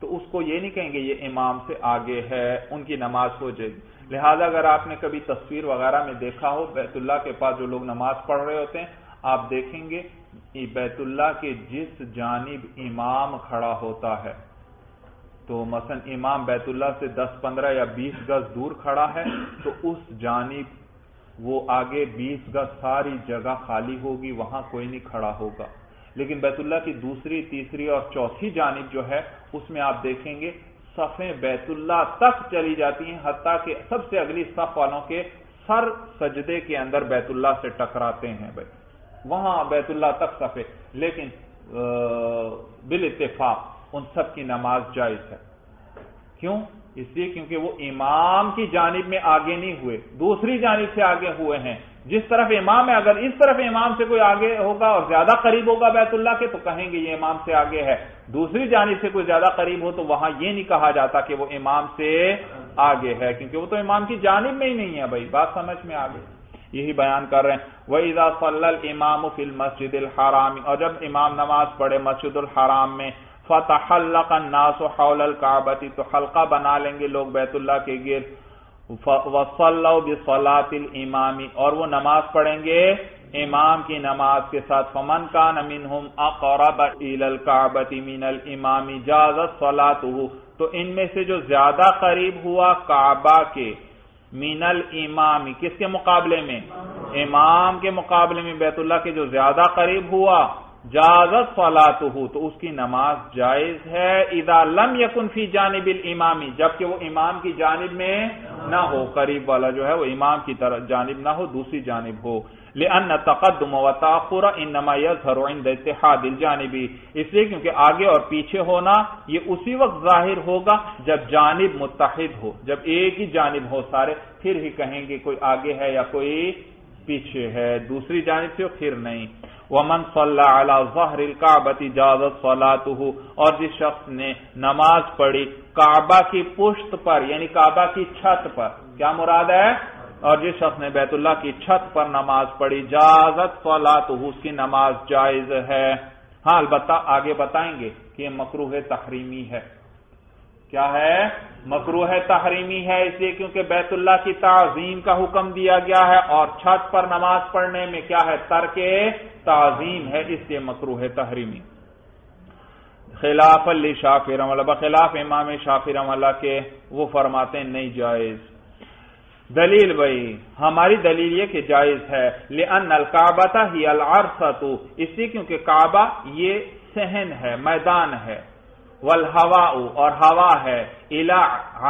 तो उसको ये नहीं कहेंगे ये इमाम से आगे है, उनकी नमाज हो जाएगी। लिहाजा अगर आपने कभी तस्वीर वगैरह में देखा हो बैतुल्लाह के पास जो लोग नमाज पढ़ रहे होते हैं, आप देखेंगे बैतुल्लाह के जिस जानिब इमाम खड़ा होता है, तो मसलन इमाम बैतुल्लाह से दस पंद्रह या बीस गज दूर खड़ा है, तो उस जानिब वो आगे बीस गज सारी जगह खाली होगी, वहां कोई नहीं खड़ा होगा। लेकिन बैतुल्लाह की दूसरी तीसरी और चौथी जानिब जो है उसमें आप देखेंगे सफ़ें बैतुल्लाह तक चली जाती हैं, हत्ता के सबसे अगली सफ वालों के सर सजदे के अंदर बैतुल्लाह से टकराते हैं, भाई वहां बैतुल्लाह तक सफ़े। लेकिन बिल इत्तेफाक उन सब की नमाज जायज है। क्यों? इसलिए क्योंकि वो इमाम की जानिब में आगे नहीं हुए, दूसरी जानिब से आगे हुए हैं। जिस तरफ इमाम है, अगर इस तरफ इमाम से कोई आगे होगा और ज्यादा करीब होगा बैतुल्लाह के तो कहेंगे ये इमाम से आगे है, दूसरी जानिब से कोई ज्यादा करीब हो तो वहां ये नहीं कहा जाता कि वो इमाम से आगे है, क्योंकि वो तो इमाम की जानिब में ही नहीं है। भाई बात समझ में आ गई? यही बयान कर रहे हैं। वइज़ा सल्लल इमाम फिल मस्जिदिल हराम, और जब इमाम नमाज पढ़े मस्जिदुल हराम में, फतहल्लक अन्नास हौलल काबती, तो हल्का बना लेंगे लोग बैतुल्लाह के गिर्द, वसल्लौ बिसलातिल इमामी, और वो नमाज पढ़ेंगे इमाम की नमाज के साथ। फमन कान मिनहुम अक़रब इलल काबती मिनल इमामी जाज़त सलातुहु, तो इनमें से जो ज्यादा करीब हुआ काबा के मिनल इमामी, किसके मुकाबले में? इमाम के मुकाबले में बैतुल्लाह के जो ज्यादा करीब हुआ, जाज़त सलातुहु, तो उसकी नमाज जायज है। इदा लम यकुन फी जानिबिल इमामी, जबकि वो इमाम की जानिब में ना हो, करीब वाला जो है वो इमाम की तरफ जानिब ना हो, दूसरी जानिब हो। लिअन्न तक़द्दुम व तअख़्ख़ुर इन्नमा यज़हरु इंद इत्तिहादिल जानिबी, इसलिए क्योंकि आगे और पीछे होना ये उसी वक्त जाहिर होगा जब जानिब मुत्तहिद हो, जब एक ही जानिब हो सारे, फिर ही कहेंगे कोई आगे है या कोई पीछे है, दूसरी जानिब से फिर नहीं। वमन सल्ला अला ज़हरिल काबती जाज़त सलातुहु, और जिस शख्स ने नमाज पढ़ी काबा की पुश्त पर यानी काबा की छत पर, क्या मुराद है? और जिस शख्स ने बैतुल्लाह की छत पर नमाज पढ़ी जाज़त सलातुहु, उसकी नमाज जायज है। हाँ, अलबत्ता आगे बताएंगे कि मकरूह तहरीमी है। क्या है? मकरूह तहरीमी है, इसलिए क्योंकि बैतुल्लाह की ताज़ीम का हुक्म दिया गया है और छत पर नमाज पढ़ने में क्या है? तर्के ताज़ीम है, इसलिए मकरूह तहरीमी। खिलाफ अली शाफी रहमतुल्लाह, बखिलाफ इमाम शाफी रहमतुल्लाह के, वो फरमाते नहीं जायज। दलील, भाई हमारी दलील ये कि जायज है। लिअन्नल काबता ही अल अर्सतु, इसलिए क्योंकि काबा ये सहन है, मैदान है, वल हवाउ, और हवा है, इला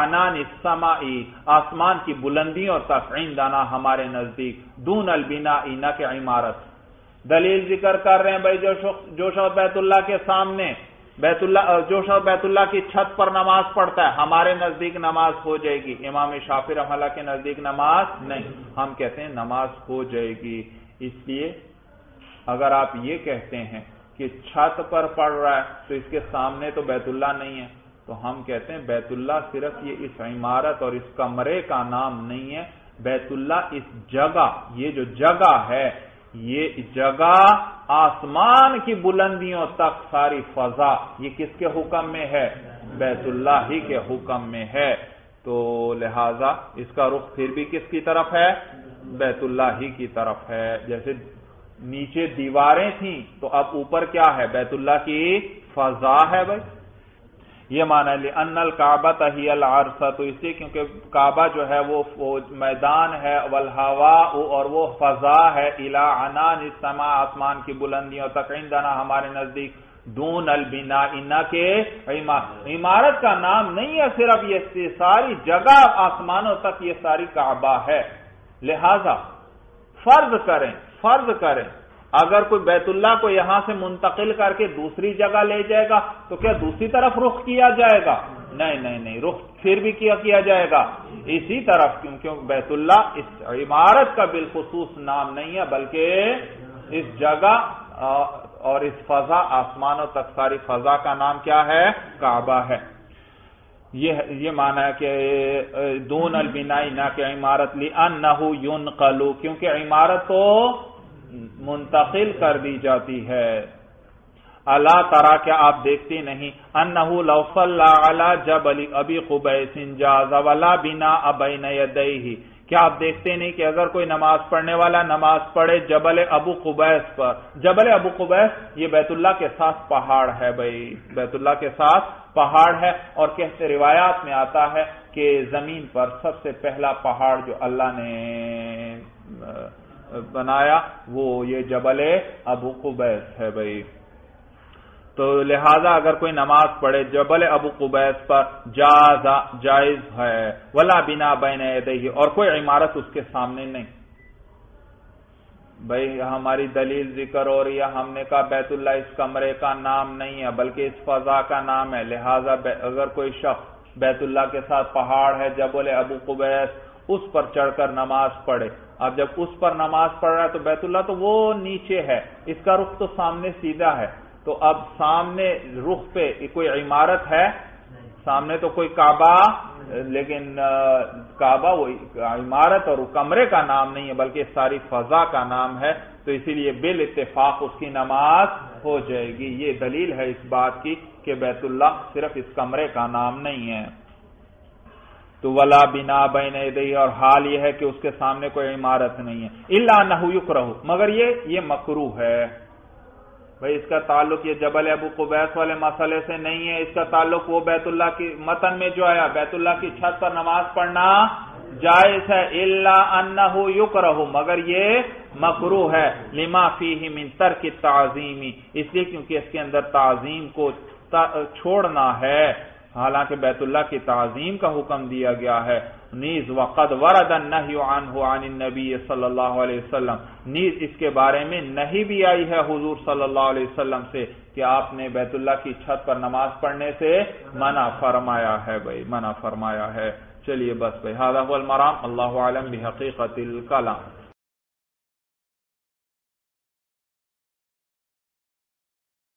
अनान इस्समाई, आसमान की बुलंदी और तफईन दाना हमारे नजदीक, दून अल बिना इना के इमारत। दलील जिक्र कर रहे हैं, भाई जो जो शख्स बैतुल्लाह के सामने बैतुल्लाह जो शख्स बैतुल्लाह की छत पर नमाज पढ़ता है हमारे नजदीक नमाज हो जाएगी, इमाम शाफी रहमतुल्लाह के नजदीक नमाज नहीं, हम कहते हैं नमाज हो जाएगी। इसलिए अगर आप ये कहते हैं कि छत पर पढ़ रहा है तो इसके सामने तो बैतुल्लाह नहीं है, तो हम कहते हैं बैतुल्लाह सिर्फ ये इस इमारत और इस कमरे का नाम नहीं है, बैतुल्लाह इस जगह, ये जो जगह है, ये जगह आसमान की बुलंदियों तक सारी फजा, ये किसके हुक्म में है? बैतुल्लाह ही के हुक्म में है। तो लिहाजा इसका रुख फिर भी किसकी तरफ है? बैतुल्लाह ही की तरफ है। जैसे नीचे दीवारें थीं तो अब ऊपर क्या है? बैतुल्लाह की फजा है। भाई ये माना ले अन्नल काबा तहियल आरसा, तो इसलिए क्योंकि काबा जो है वो, वो मैदान है, वल हवा, और वो फजा है, इला अनान इस्समा, आसमान की बुलंदियों तक, इंदना हमारे नजदीक, दून अलबिना इन्ना के इमारत का नाम नहीं है सिर्फ, ये सारी जगह आसमानों तक ये सारी काबा है। लिहाजा फर्ज करें फर्ज करें अगर कोई बैतुल्लाह को यहां से मुंतकिल करके दूसरी जगह ले जाएगा तो क्या दूसरी तरफ रुख किया जाएगा? नहीं नहीं नहीं, रुख फिर भी किया किया जाएगा इसी तरफ, क्योंकि बैतुल्लाह इस इमारत का बिलखुसूस नाम नहीं है बल्कि इस जगह और इस फजा आसमानों तक सारी फजा का नाम क्या है? काबा है। यह ये माना कि दून अलबिनाई ना कि इमारत ली अन्नहु युनकलू, क्योंकि इमारत तो मुंतकिल कर दी जाती है। अला तरा क्या आप देखते नहीं, अन्नहु लौ सल्ला अला जबल अबी खुबैस जाज़वला बिना अबैन यदैहि, क्या आप देखते नहीं कि अगर कोई नमाज पढ़ने वाला नमाज पढ़े जबल अबू खुबैस पर, जबल अबू खुबैस ये बैतुल्लाह के साथ पहाड़ है भाई, बैतुल्लाह के साथ पहाड़ है। और कहते रिवायात में आता है कि जमीन पर सबसे पहला पहाड़ जो अल्लाह ने बनाया वो ये जबल अबू खुबैस है भाई। तो लिहाजा अगर कोई नमाज पढ़े जबल अबू कुबैस पर जाजा जायज है, वला बिना बैन यदैहि, और कोई इमारत उसके सामने नहीं। भाई हमारी दलील जिक्र हो रही है, हमने कहा बैतुल्लाह इस कमरे का नाम नहीं है बल्कि इस फजा का नाम है। लिहाजा अगर कोई शख्स बैतुल्लाह के साथ पहाड़ है जबल अबू कुबैस, उस पर चढ़कर नमाज पढ़े, अब जब उस पर नमाज पढ़ रहा है तो बैतुल्लाह तो वो नीचे है, इसका रुख तो सामने सीधा है, तो अब सामने रुख पे कोई इमारत है? सामने तो कोई काबा, लेकिन काबा वो इमारत और कमरे का नाम नहीं है बल्कि सारी फजा का नाम है, तो इसीलिए बिल इत्तेफाक उसकी नमाज हो जाएगी। ये दलील है इस बात की कि बैतुल्लाह सिर्फ इस कमरे का नाम नहीं है। तो वला बिना बैन यदैहि, और हाल यह है कि उसके सामने कोई इमारत नहीं है। इल्ला अन्नहु युकरहु, मगर ये ये मकरूह है। भाई इसका ताल्लुक ये जबल अबू कुबैस वाले मसले से नहीं है, इसका ताल्लुक वो बैतुल्लाह की मतन में जो आया बैतुल्लाह की छत पर नमाज पढ़ना जायज है। इल्ला अन्नहु युकरहु, मगर ये मकरूह है। लिमा फीहि मिन तर्क ताज़ीमी, इसलिए क्योंकि इसके अंदर ताज़ीम को छोड़ना है, हालांकि बैतुल्लाह की ताज़ीम का हुक्म दिया गया है। नीज वक़द वरद अन्नहयु अन्हु अनिन नबी सल्लल्लाहु अलैहि वसल्लम, नीज इसके बारे में नहीं भी आई है हुजूर सल्लल्लाहु अलैहि वसल्लम से कि आपने बैतुल्लाह की छत पर नमाज पढ़ने से मना फरमाया है भाई, मना फरमाया है। चलिए बस भाई, हादा हुवल मराम, अल्लाहु आलम बिहक़ीक़तिल कलाम।